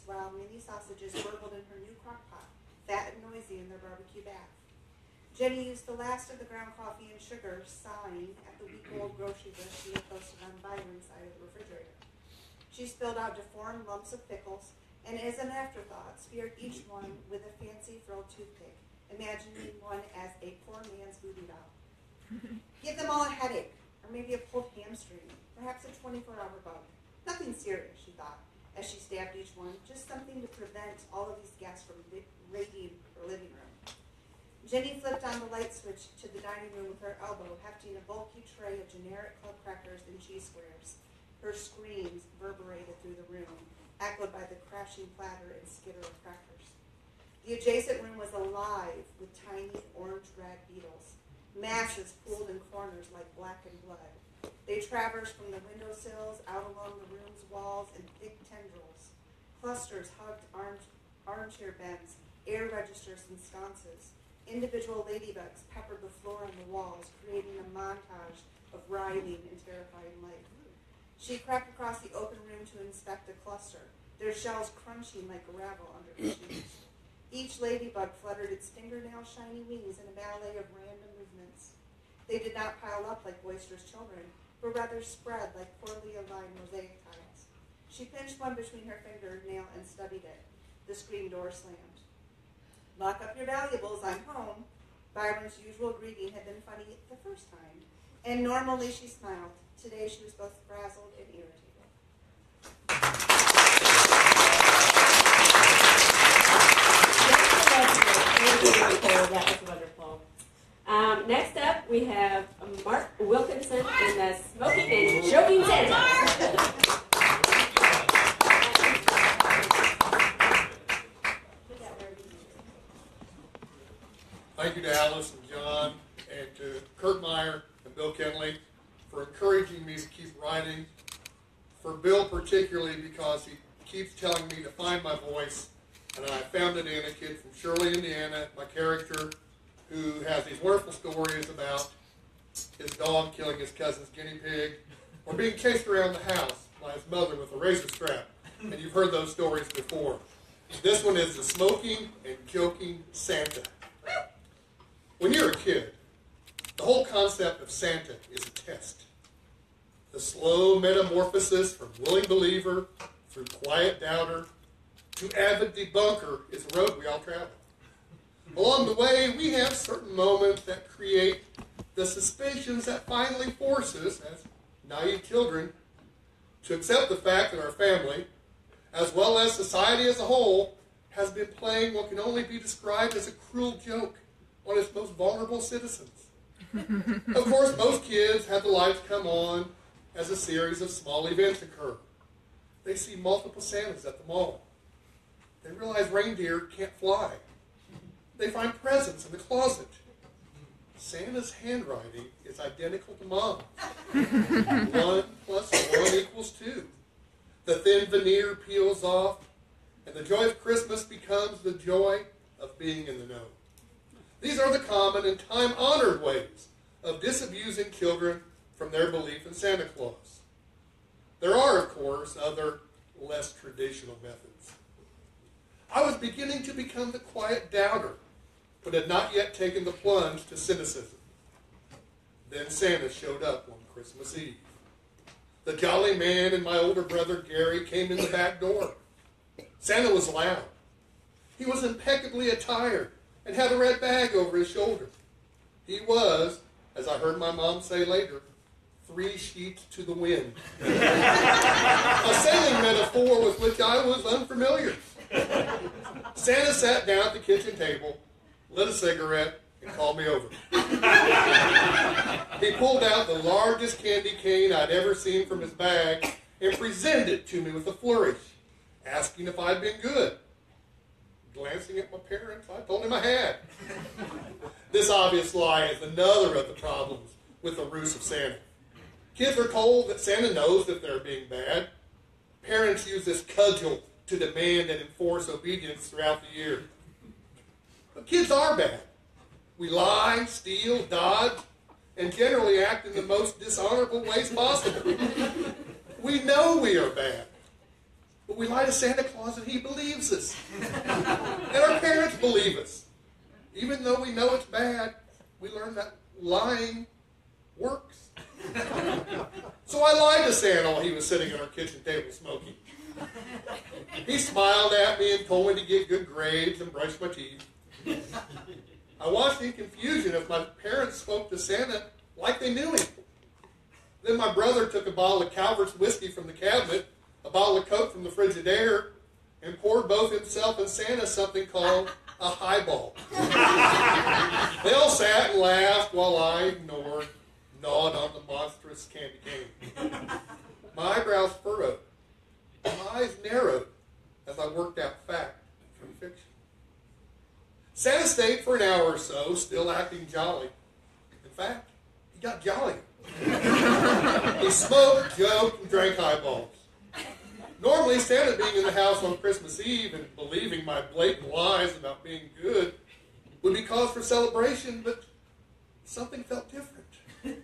while mini sausages burbled in her new crock pot, fat and noisy in their barbecue bath. Jenny used the last of the ground coffee and sugar, sighing at the week-old grocery list she had posted on Byron's side of the refrigerator. She spilled out deformed lumps of pickles, and as an afterthought, speared each one with a fancy-frilled toothpick, imagining one as a poor man's booty doll. Give them all a headache. Or maybe a pulled hamstring, perhaps a 24-hour bug. Nothing serious, she thought, as she stabbed each one, just something to prevent all of these guests from raiding her living room. Jenny flipped on the light switch to the dining room with her elbow, hefting a bulky tray of generic club crackers and cheese squares. Her screams reverberated through the room, echoed by the crashing platter and skitter of crackers. The adjacent room was alive with tiny orange-red beetles. Masses pooled in corners like blackened blood. They traversed from the windowsills out along the room's walls in thick tendrils. Clusters hugged armchair bends, air registers, and sconces. Individual ladybugs peppered the floor and the walls, creating a montage of writhing and terrifying life. She crept across the open room to inspect the cluster, their shells crunching like gravel under her shoes. Each ladybug fluttered its fingernail-shiny wings in a ballet of random movements. They did not pile up like boisterous children, but rather spread like poorly aligned mosaic tiles. She pinched one between her fingernail and studied it. The screen door slammed. Lock up your valuables, I'm home. Byron's usual greeting had been funny the first time, and normally she smiled. Today she was both frazzled and irritated. That was wonderful. Next up, we have Mark Wilkinson in the Smoking and Joking Tent. Thank you to Alice and John and to Kurt Meyer and Bill Kenley for encouraging me to keep writing. For Bill particularly, because he keeps telling me to find my voice, and I found it in a kid from Shirley, Indiana, my character, who has these wonderful stories about his dog killing his cousin's guinea pig or being chased around the house by his mother with a razor strap. And you've heard those stories before. This one is the Smoking and Joking Santa. When you're a kid, the whole concept of Santa is a test. The slow metamorphosis from willing believer through quiet doubter to avid debunker is the road we all travel. Along the way, we have certain moments that create the suspicions that finally force us, as naive children, to accept the fact that our family, as well as society as a whole, has been playing what can only be described as a cruel joke on its most vulnerable citizens. Of course, most kids have the lights come on as a series of small events occur. They see multiple Santas at the mall. They realize reindeer can't fly. They find presents in the closet. Santa's handwriting is identical to Mom's. 1 plus 1 equals 2. The thin veneer peels off, and the joy of Christmas becomes the joy of being in the know. These are the common and time-honored ways of disabusing children from their belief in Santa Claus. There are, of course, other less traditional methods. I was beginning to become the quiet doubter, but had not yet taken the plunge to cynicism. Then Santa showed up one Christmas Eve. The jolly man and my older brother Gary came in the back door. Santa was loud. He was impeccably attired and had a red bag over his shoulder. He was, as I heard my mom say later, 3 sheets to the wind. A sailing metaphor with which I was unfamiliar. Santa sat down at the kitchen table, lit a cigarette, and called me over. He pulled out the largest candy cane I'd ever seen from his bag and presented it to me with a flourish, asking if I'd been good. Glancing at my parents, I told him I had. This obvious lie is another of the problems with the ruse of Santa. Kids are told that Santa knows if they're being bad. Parents use this cudgel to demand and enforce obedience throughout the year. But kids are bad. We lie, steal, dodge, and generally act in the most dishonorable ways possible. We know we are bad. But we lie to Santa Claus and he believes us. And our parents believe us. Even though we know it's bad, we learn that lying works. So I lied to Santa while he was sitting at our kitchen table smoking. He smiled at me and told me to get good grades and brush my teeth. I watched in confusion as my parents spoke to Santa like they knew him. Then my brother took a bottle of Calvert's whiskey from the cabinet, a bottle of Coke from the Frigidaire, and poured both himself and Santa something called a highball. They all sat and laughed while I ignored, gnawed on the monstrous candy cane. My eyebrows furrowed, my eyes narrowed as I worked out fact from fiction. Santa stayed for an hour or so, still acting jolly. In fact, he got jollier. He smoked, joked, and drank highballs. Normally, Santa being in the house on Christmas Eve and believing my blatant lies about being good would be cause for celebration, but something felt different.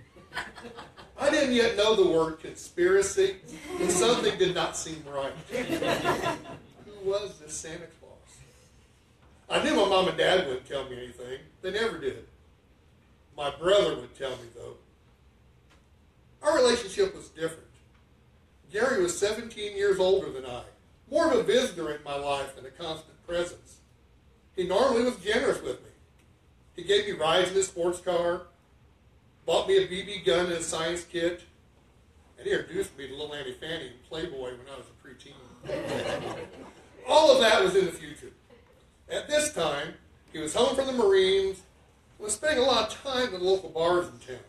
I didn't yet know the word conspiracy, but something did not seem right. Who was this Santa Claus? I knew my mom and dad wouldn't tell me anything. They never did. My brother would tell me, though. Our relationship was different. Gary was 17 years older than I, more of a visitor in my life than a constant presence. He normally was generous with me. He gave me rides in his sports car, bought me a BB gun and a science kit, and he introduced me to Little Annie Fanny and Playboy when I was a preteen. All of that was in the future. At this time, he was home from the Marines and was spending a lot of time at local bars in town.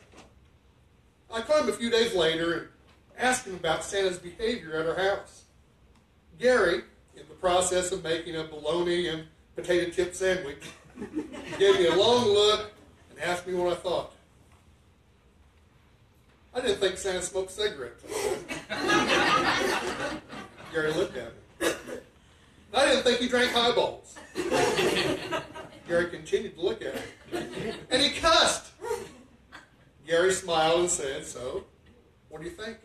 I called him a few days later and asked him about Santa's behavior at our house. Gary, in the process of making a bologna and potato chip sandwich, gave me a long look and asked me what I thought. I didn't think Santa smoked cigarettes. Gary looked at me. I didn't think he drank highballs. Gary continued to look at me. And he cussed. Gary smiled and said, "So, what do you think?"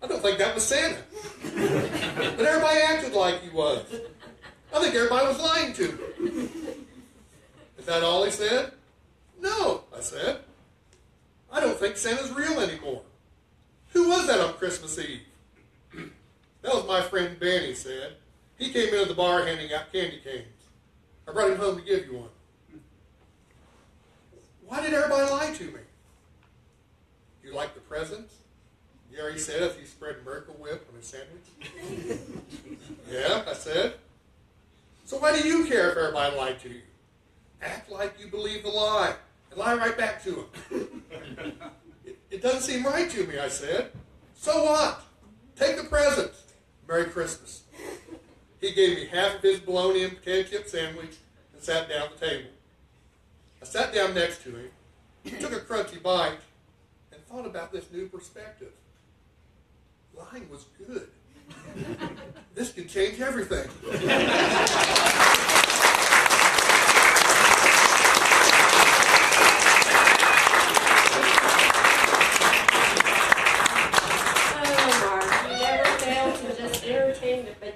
I don't think that was Santa. But everybody acted like he was. I think everybody was lying to me. Is that all he said? No, I said. I don't think Santa's real anymore. Who was that on Christmas Eve? That was my friend Ben, he said. He came into the bar handing out candy canes. I brought him home to give you one. Why did everybody lie to me? You like the presents? Gary said as he spread Miracle Whip on his sandwich. Yeah, I said. So why do you care if everybody lied to you? Act like you believe the lie and lie right back to him. It doesn't seem right to me, I said. So what? Take the presents. Merry Christmas. He gave me half of his bologna and potato chip sandwich and sat down at the table. I sat down next to him, took a crunchy bite, and thought about this new perspective. Lying was good. This could change everything.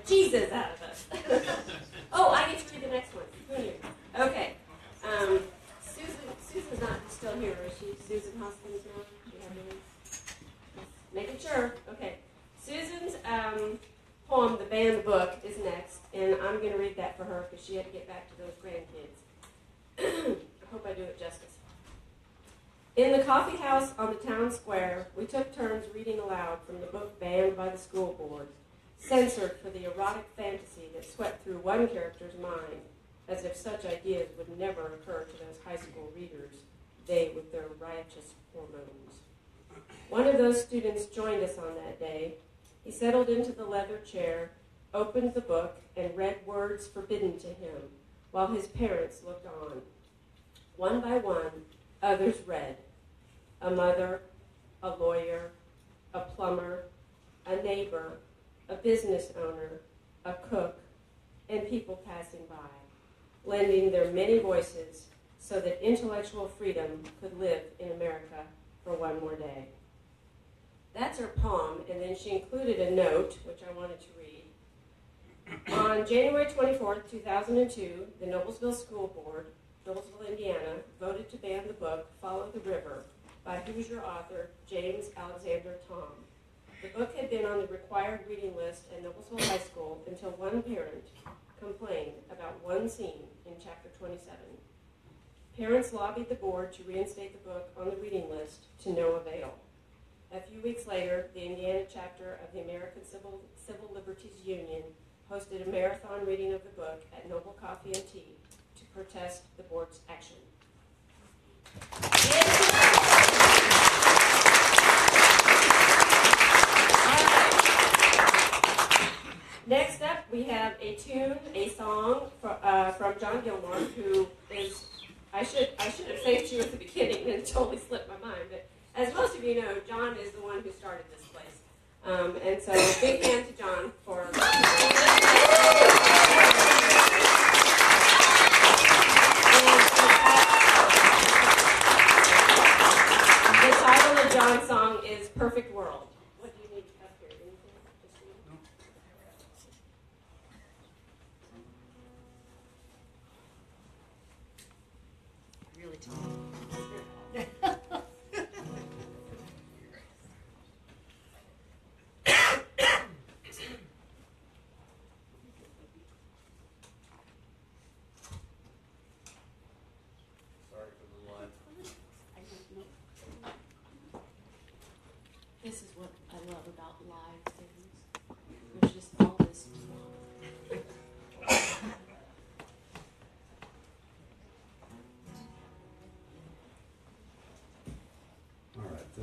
Jesus out of us. Oh, I get to do the next one. Who knew? Okay. Susan's not still here, is she? Susan Hoskins Miller? Do you have any? Making sure. Okay. Susan's poem, The Banned Book, is next, and I'm going to read that for her because she had to get back to those grandkids. I hope I do it justice. In the coffee house on the town square, we took turns reading aloud from the book banned by the school board, censored for the erotic fantasy that swept through one character's mind, as if such ideas would never occur to those high school readers, they with their riotous hormones. One of those students joined us on that day. He settled into the leather chair, opened the book, and read words forbidden to him, while his parents looked on. One by one, others read. A mother, a lawyer, a plumber, a neighbor, a business owner, a cook, and people passing by, lending their many voices so that intellectual freedom could live in America for one more day. That's her poem, and then she included a note, which I wanted to read. On January 24th, 2002, the Noblesville School Board, Noblesville, Indiana, voted to ban the book Follow the River by Hoosier author James Alexander Tom. The book had been on the required reading list at Noblesville High School until one parent complained about one scene in Chapter 27. Parents lobbied the board to reinstate the book on the reading list to no avail. A few weeks later, the Indiana chapter of the American Civil Liberties Union hosted a marathon reading of the book at Noble Coffee and Tea to protest the board's action. Next up, we have a tune, a song from John Gilmore, who is, I should have saved you at the beginning, and it totally slipped my mind, but as most of you know, John is the one who started this place. And so, big hand to John for... The title of John's song is Perfect World.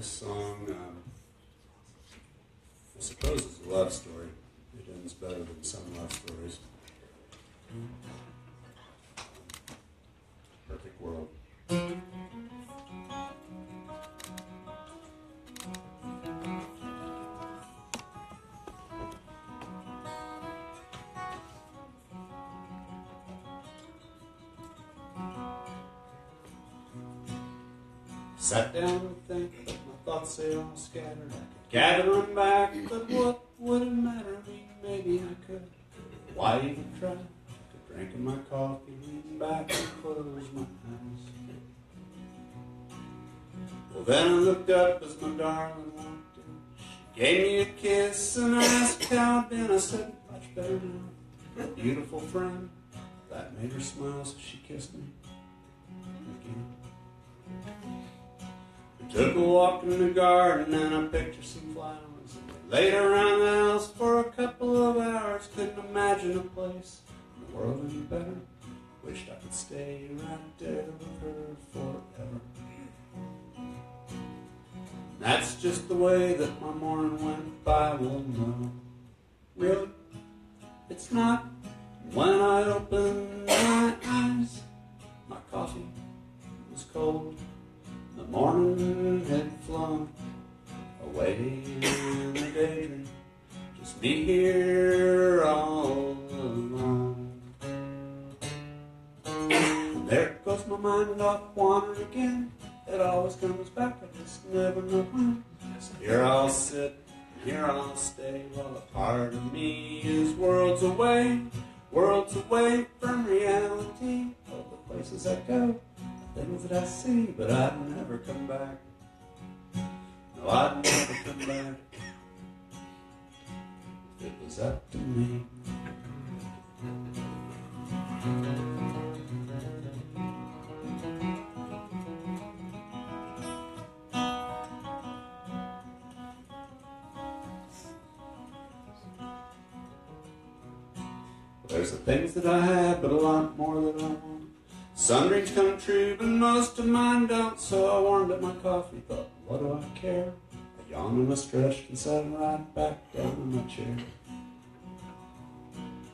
This song, I suppose, is a love story. It ends better than some love stories. Perfect world. Sat down and think, but my thoughts they all scattered. I could gather them back, but what would it matter? I mean, maybe I could. Why even try? I could drink in my coffee, lean back and close my eyes. Well, then I looked up as my darling walked in. She gave me a kiss and asked how I'd been. I said, much better now. Beautiful friend. That made her smile, so she kissed me again. Took a walk in the garden and I pictured some flowers. Laid around the house for a couple of hours. Couldn't imagine a place in the world any better. Wished I could stay right there with her forever. And that's just the way that my morning went by. Well, no, really, it's not. When I opened my eyes, my coffee was cold. The morning had flown away in the daydream, just me here all alone. And there goes my mind off wandering again. It always comes back, I just never know when. So here I'll sit, and here I'll stay, while a part of me is worlds away from reality. All the places I go, things that I see, but I'd never come back. No, I'd never come back. If it was up to me. There's the things that I have, but a lot more that I want. Some dreams come true, but most of mine don't. So I warmed up my coffee, thought, what do I care? I yawned and I stretched and sat right back down in my chair.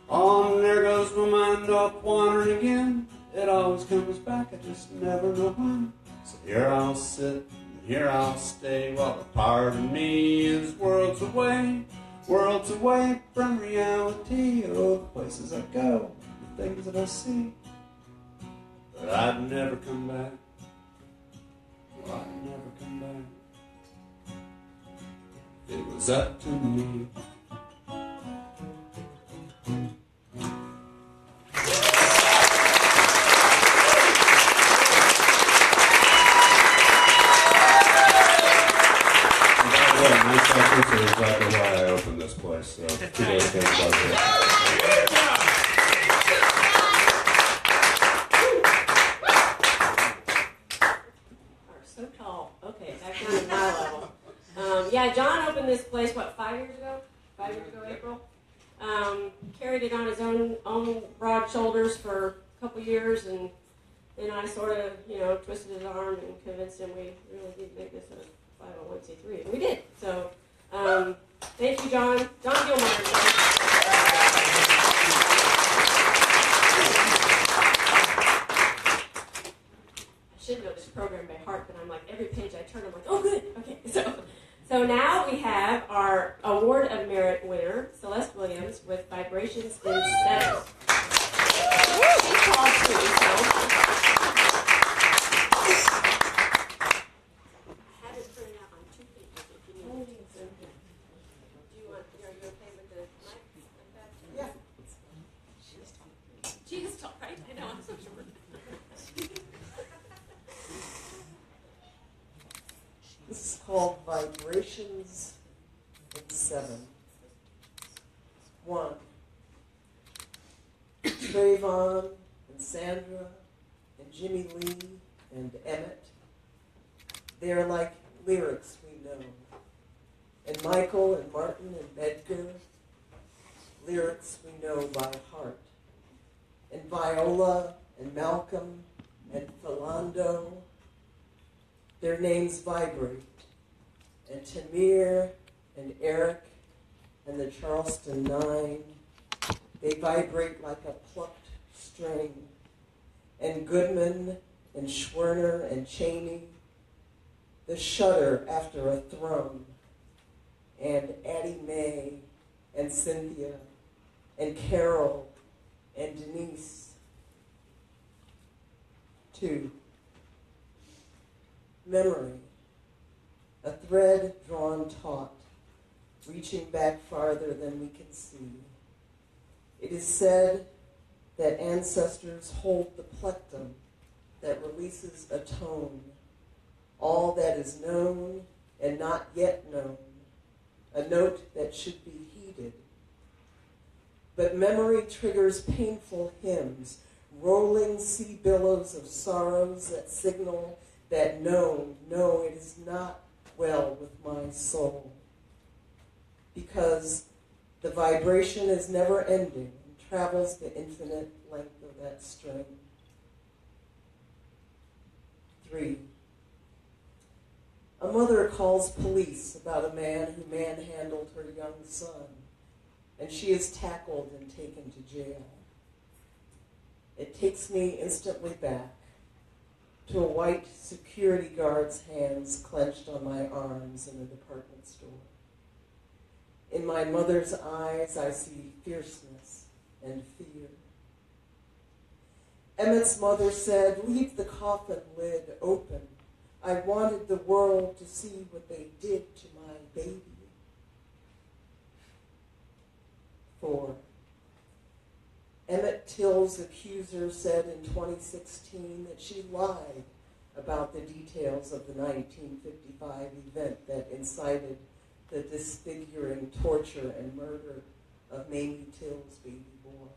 Oh, and there goes my mind off wandering again. It always comes back, I just never know when. So here I'll sit, and here I'll stay, while a part of me is worlds away from reality. Oh, the places I go, the things that I see. But I'd never come back. Well, I'd never come back. It was up to me. I think that's exactly why I opened this place. So kudos to everybody. Yeah, John opened this place, what, 5 years ago? 5 years ago, April. Carried it on his own broad shoulders for a couple years, and then I sort of, you know, twisted his arm and convinced him we really did make this a 501c3. And we did. So thank you, John. John Gilmore. I should know this program by heart, but I'm like, every page I turn, I'm like, oh, good. Okay, So now we have our Award of Merit winner, Celeste Williams, with Vibrations in Settings. Vibrations in 7:1. Trayvon and Sandra and Jimmy Lee and Emmett. They're like lyrics we know. And Michael and Martin and Medgar, lyrics we know by heart. And Viola and Malcolm and Philando, their names vibrate. and Tamir and Eric and the Charleston Nine. They vibrate like a plucked string. And Goodman and Schwerner and Cheney, the shudder after a thrum, and Addie Mae and Cynthia and Carol and Denise. Two, memory, a thread drawn taut, reaching back farther than we can see. It is said that ancestors hold the plectrum that releases a tone, all that is known and not yet known, a note that should be heeded. But memory triggers painful hymns, rolling sea billows of sorrows that signal that no, it is not well with my soul. Because the vibration is never ending and travels the infinite length of that string. Three, a mother calls police about a man who manhandled her young son, and she is tackled and taken to jail. It takes me instantly back to a white security guard's hands clenched on my arms in a department store. In my mother's eyes, I see fierceness and fear. Emmett's mother said, "Leave the coffin lid open. I wanted the world to see what they did to my baby." Four, Emmett Till's accuser said in 2016 that she lied about the details of the 1955 event that incited the disfiguring torture and murder of Mamie Till's baby boy.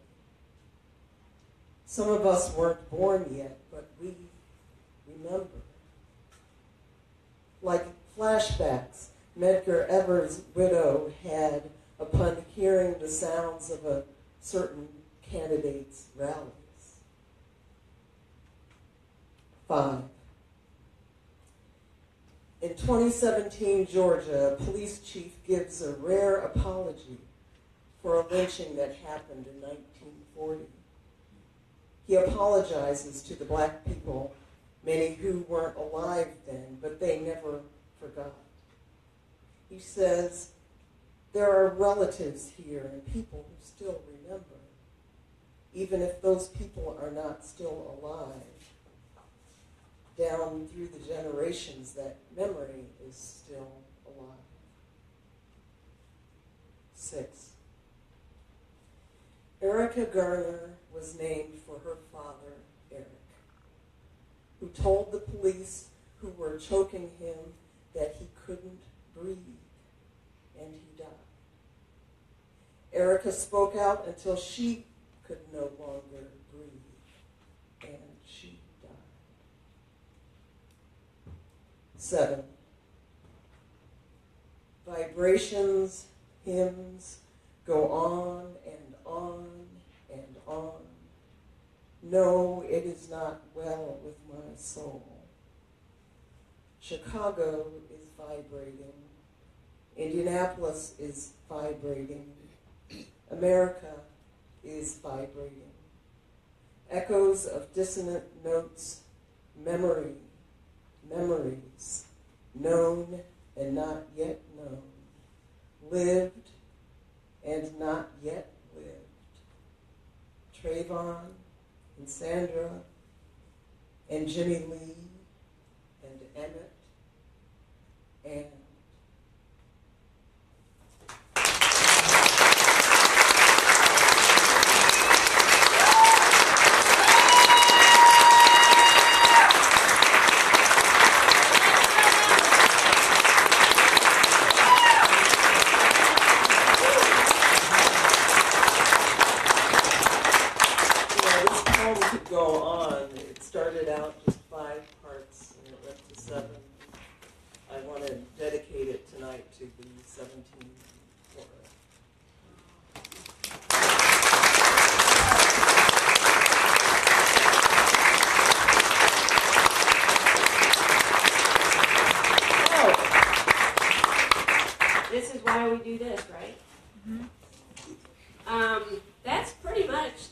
Some of us weren't born yet, but we remember. Like flashbacks, Medgar Evers' widow had, upon hearing the sounds of a certain candidate's rallies. Five. In 2017, Georgia, a police chief gives a rare apology for a lynching that happened in 1940. He apologizes to the black people, many who weren't alive then, but they never forgot. He says, "There are relatives here and people who still remember, even if those people are not still alive. Down through the generations, that memory is still alive." Six, Erica Garner was named for her father, Eric, who told the police who were choking him that he couldn't breathe, and he died. Erica spoke out until she could no longer breathe, and she died. Seven, vibrations, hymns, go on and on and on. No, it is not well with my soul. Chicago is vibrating. Indianapolis is vibrating. America is vibrating. Echoes of dissonant notes, memory, memories, known and not yet known, lived and not yet lived. Trayvon and Sandra and Jimmy Lee and Emmett and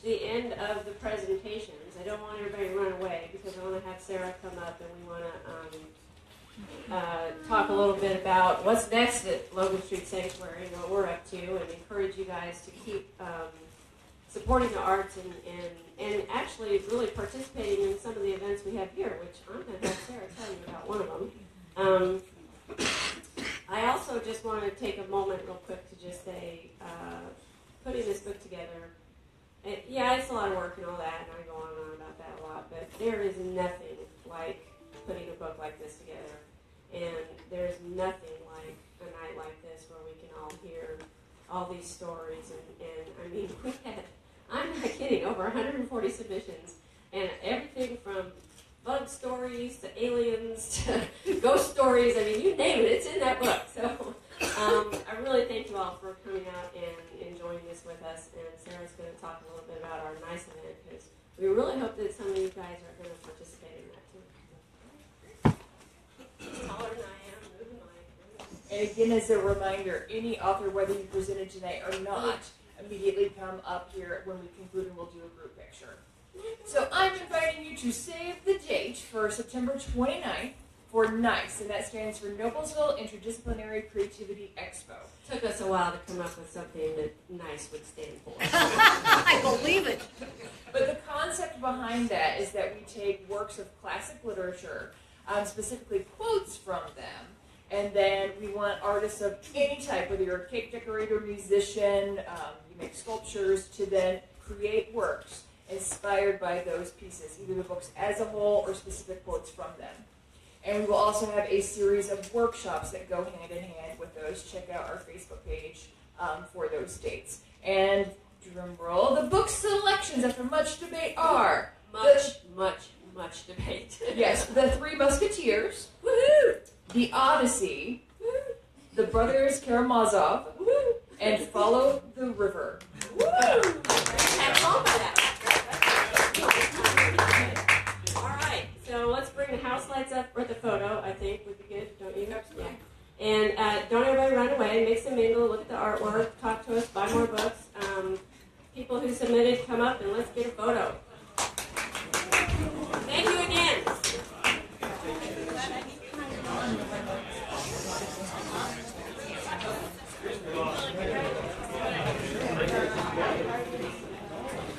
reached the end of the presentations. I don't want everybody to run away because I want to have Sarah come up and we want to talk a little bit about what's next at Logan Street Sanctuary and what we're up to, and encourage you guys to keep supporting the arts and actually really participating in some of the events we have here, which I'm going to have Sarah tell you about one of them. I also just want to take a moment real quick to just say, putting this book together, yeah, it's a lot of work and all that, and I go on and on about that a lot, but there is nothing like putting a book like this together, and there's nothing like a night like this where we can all hear all these stories, and I mean, we had, I'm not kidding, over 140 submissions, and everything from bug stories to aliens to ghost stories, I mean, you name it, it's in that book, so I really thank you all for coming out and enjoying this with us, and Sarah's going to talk a little bit about our nice event, because we really hope that some of you guys are going to participate in that too. Taller than I am, moving on. And again, as a reminder, any author, whether you presented tonight or not, immediately come up here when we conclude and we'll do a group picture. So I'm inviting you to save the date for September 29th for NICE, and that stands for Noblesville Interdisciplinary Creativity Expo. Took us a while to come up with something that NICE would stand for. I believe it. But the concept behind that is that we take works of classic literature, specifically quotes from them, and then we want artists of any type, whether you're a cake decorator, musician, you make sculptures, to then create works inspired by those pieces, either the books as a whole or specific quotes from them. And we will also have a series of workshops that go hand in hand with those. Check out our Facebook page for those dates. And drum roll, the book selections after much debate are... Much debate. Yes, The Three Musketeers, woohoo! The Odyssey, woohoo! The Brothers Karamazov, woohoo! And Follow the River. Woo! So let's bring the house lights up for the photo, I think, would be good, don't you? Absolutely. Yeah. And don't everybody run away, mix and mingle, look at the artwork, talk to us, buy more books. People who submitted, come up and let's get a photo. Thank you again.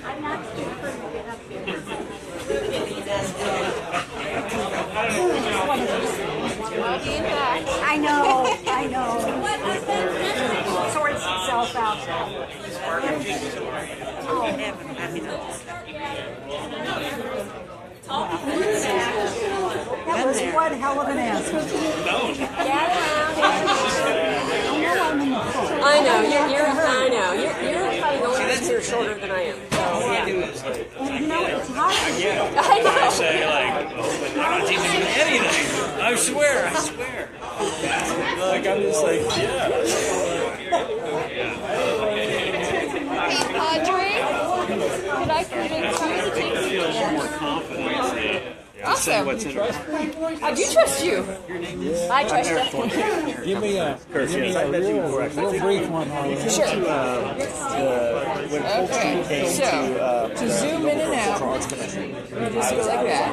I'm not too afraid to get up here. I know. It sorts itself out. That was one hell of an answer. I know. You're probably the only one who's shorter than I am. And you know, it's hard. I say, like, oh, I'm not teaching them anything. I swear. Like, I'm just like, yeah. Hey, Audrey, could I convince you to take some more confidence in saying what's in it? I do trust you. Your name is? I trust you. Give me a real brief one. Sure. Okay, so to zoom in and out, you just go like that,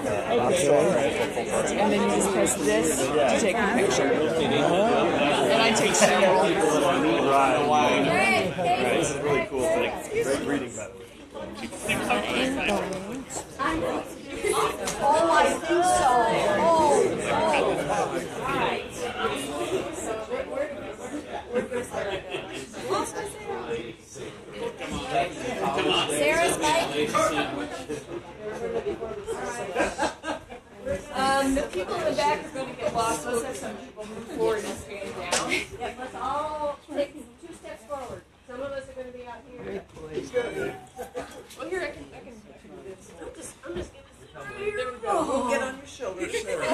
and then you just press this to take a picture. And I take several. It's a really cool thing. Great reading, by the way. Oh, I think so. Oh, right. Sarah's mic. The people in the back are going to get lost. Let's have some people move forward and stand down. Yeah, let's all take 2 steps forward. Some of us are going to be out here. Well, here I can do this. I'm just going to sit right here. There we go. We'll get on your shoulders, Sarah.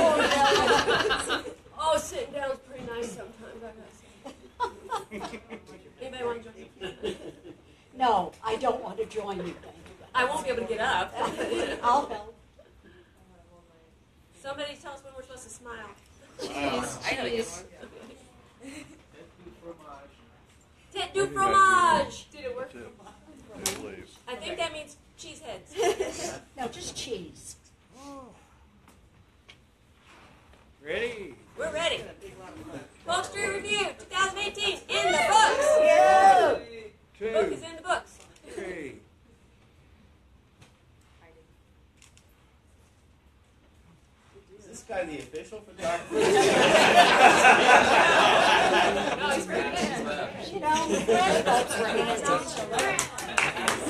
Oh, sitting down is pretty nice sometimes. I'm not saying. Anybody want to join me? No, I don't want to join you. I won't be able to get up. I'll help. Somebody tell us when we're supposed to smile. Jeez. Tête du fromage. Did it work? I think that means cheese heads. No, just cheese. Oh. Ready? We're ready. Polk Street Review 2018 in the books. Yeah. The book is in the books. Three. Is this guy the official photographer? No, he's pretty good. You know,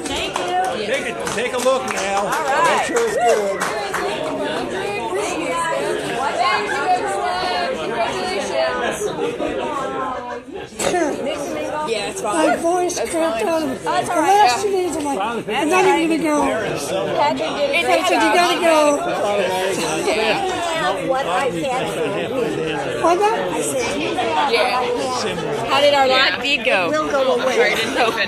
thank you. Take a look now. All right. Make sure it's good. Congratulations. Yeah, it's fine. My voice cracked out of the last 2 days. I'm like, I'm not even going to go. I said, you got to go. Yeah. What I had. Why not? I said, yeah. How did our lot B go? We'll go away. Sorry, it didn't open.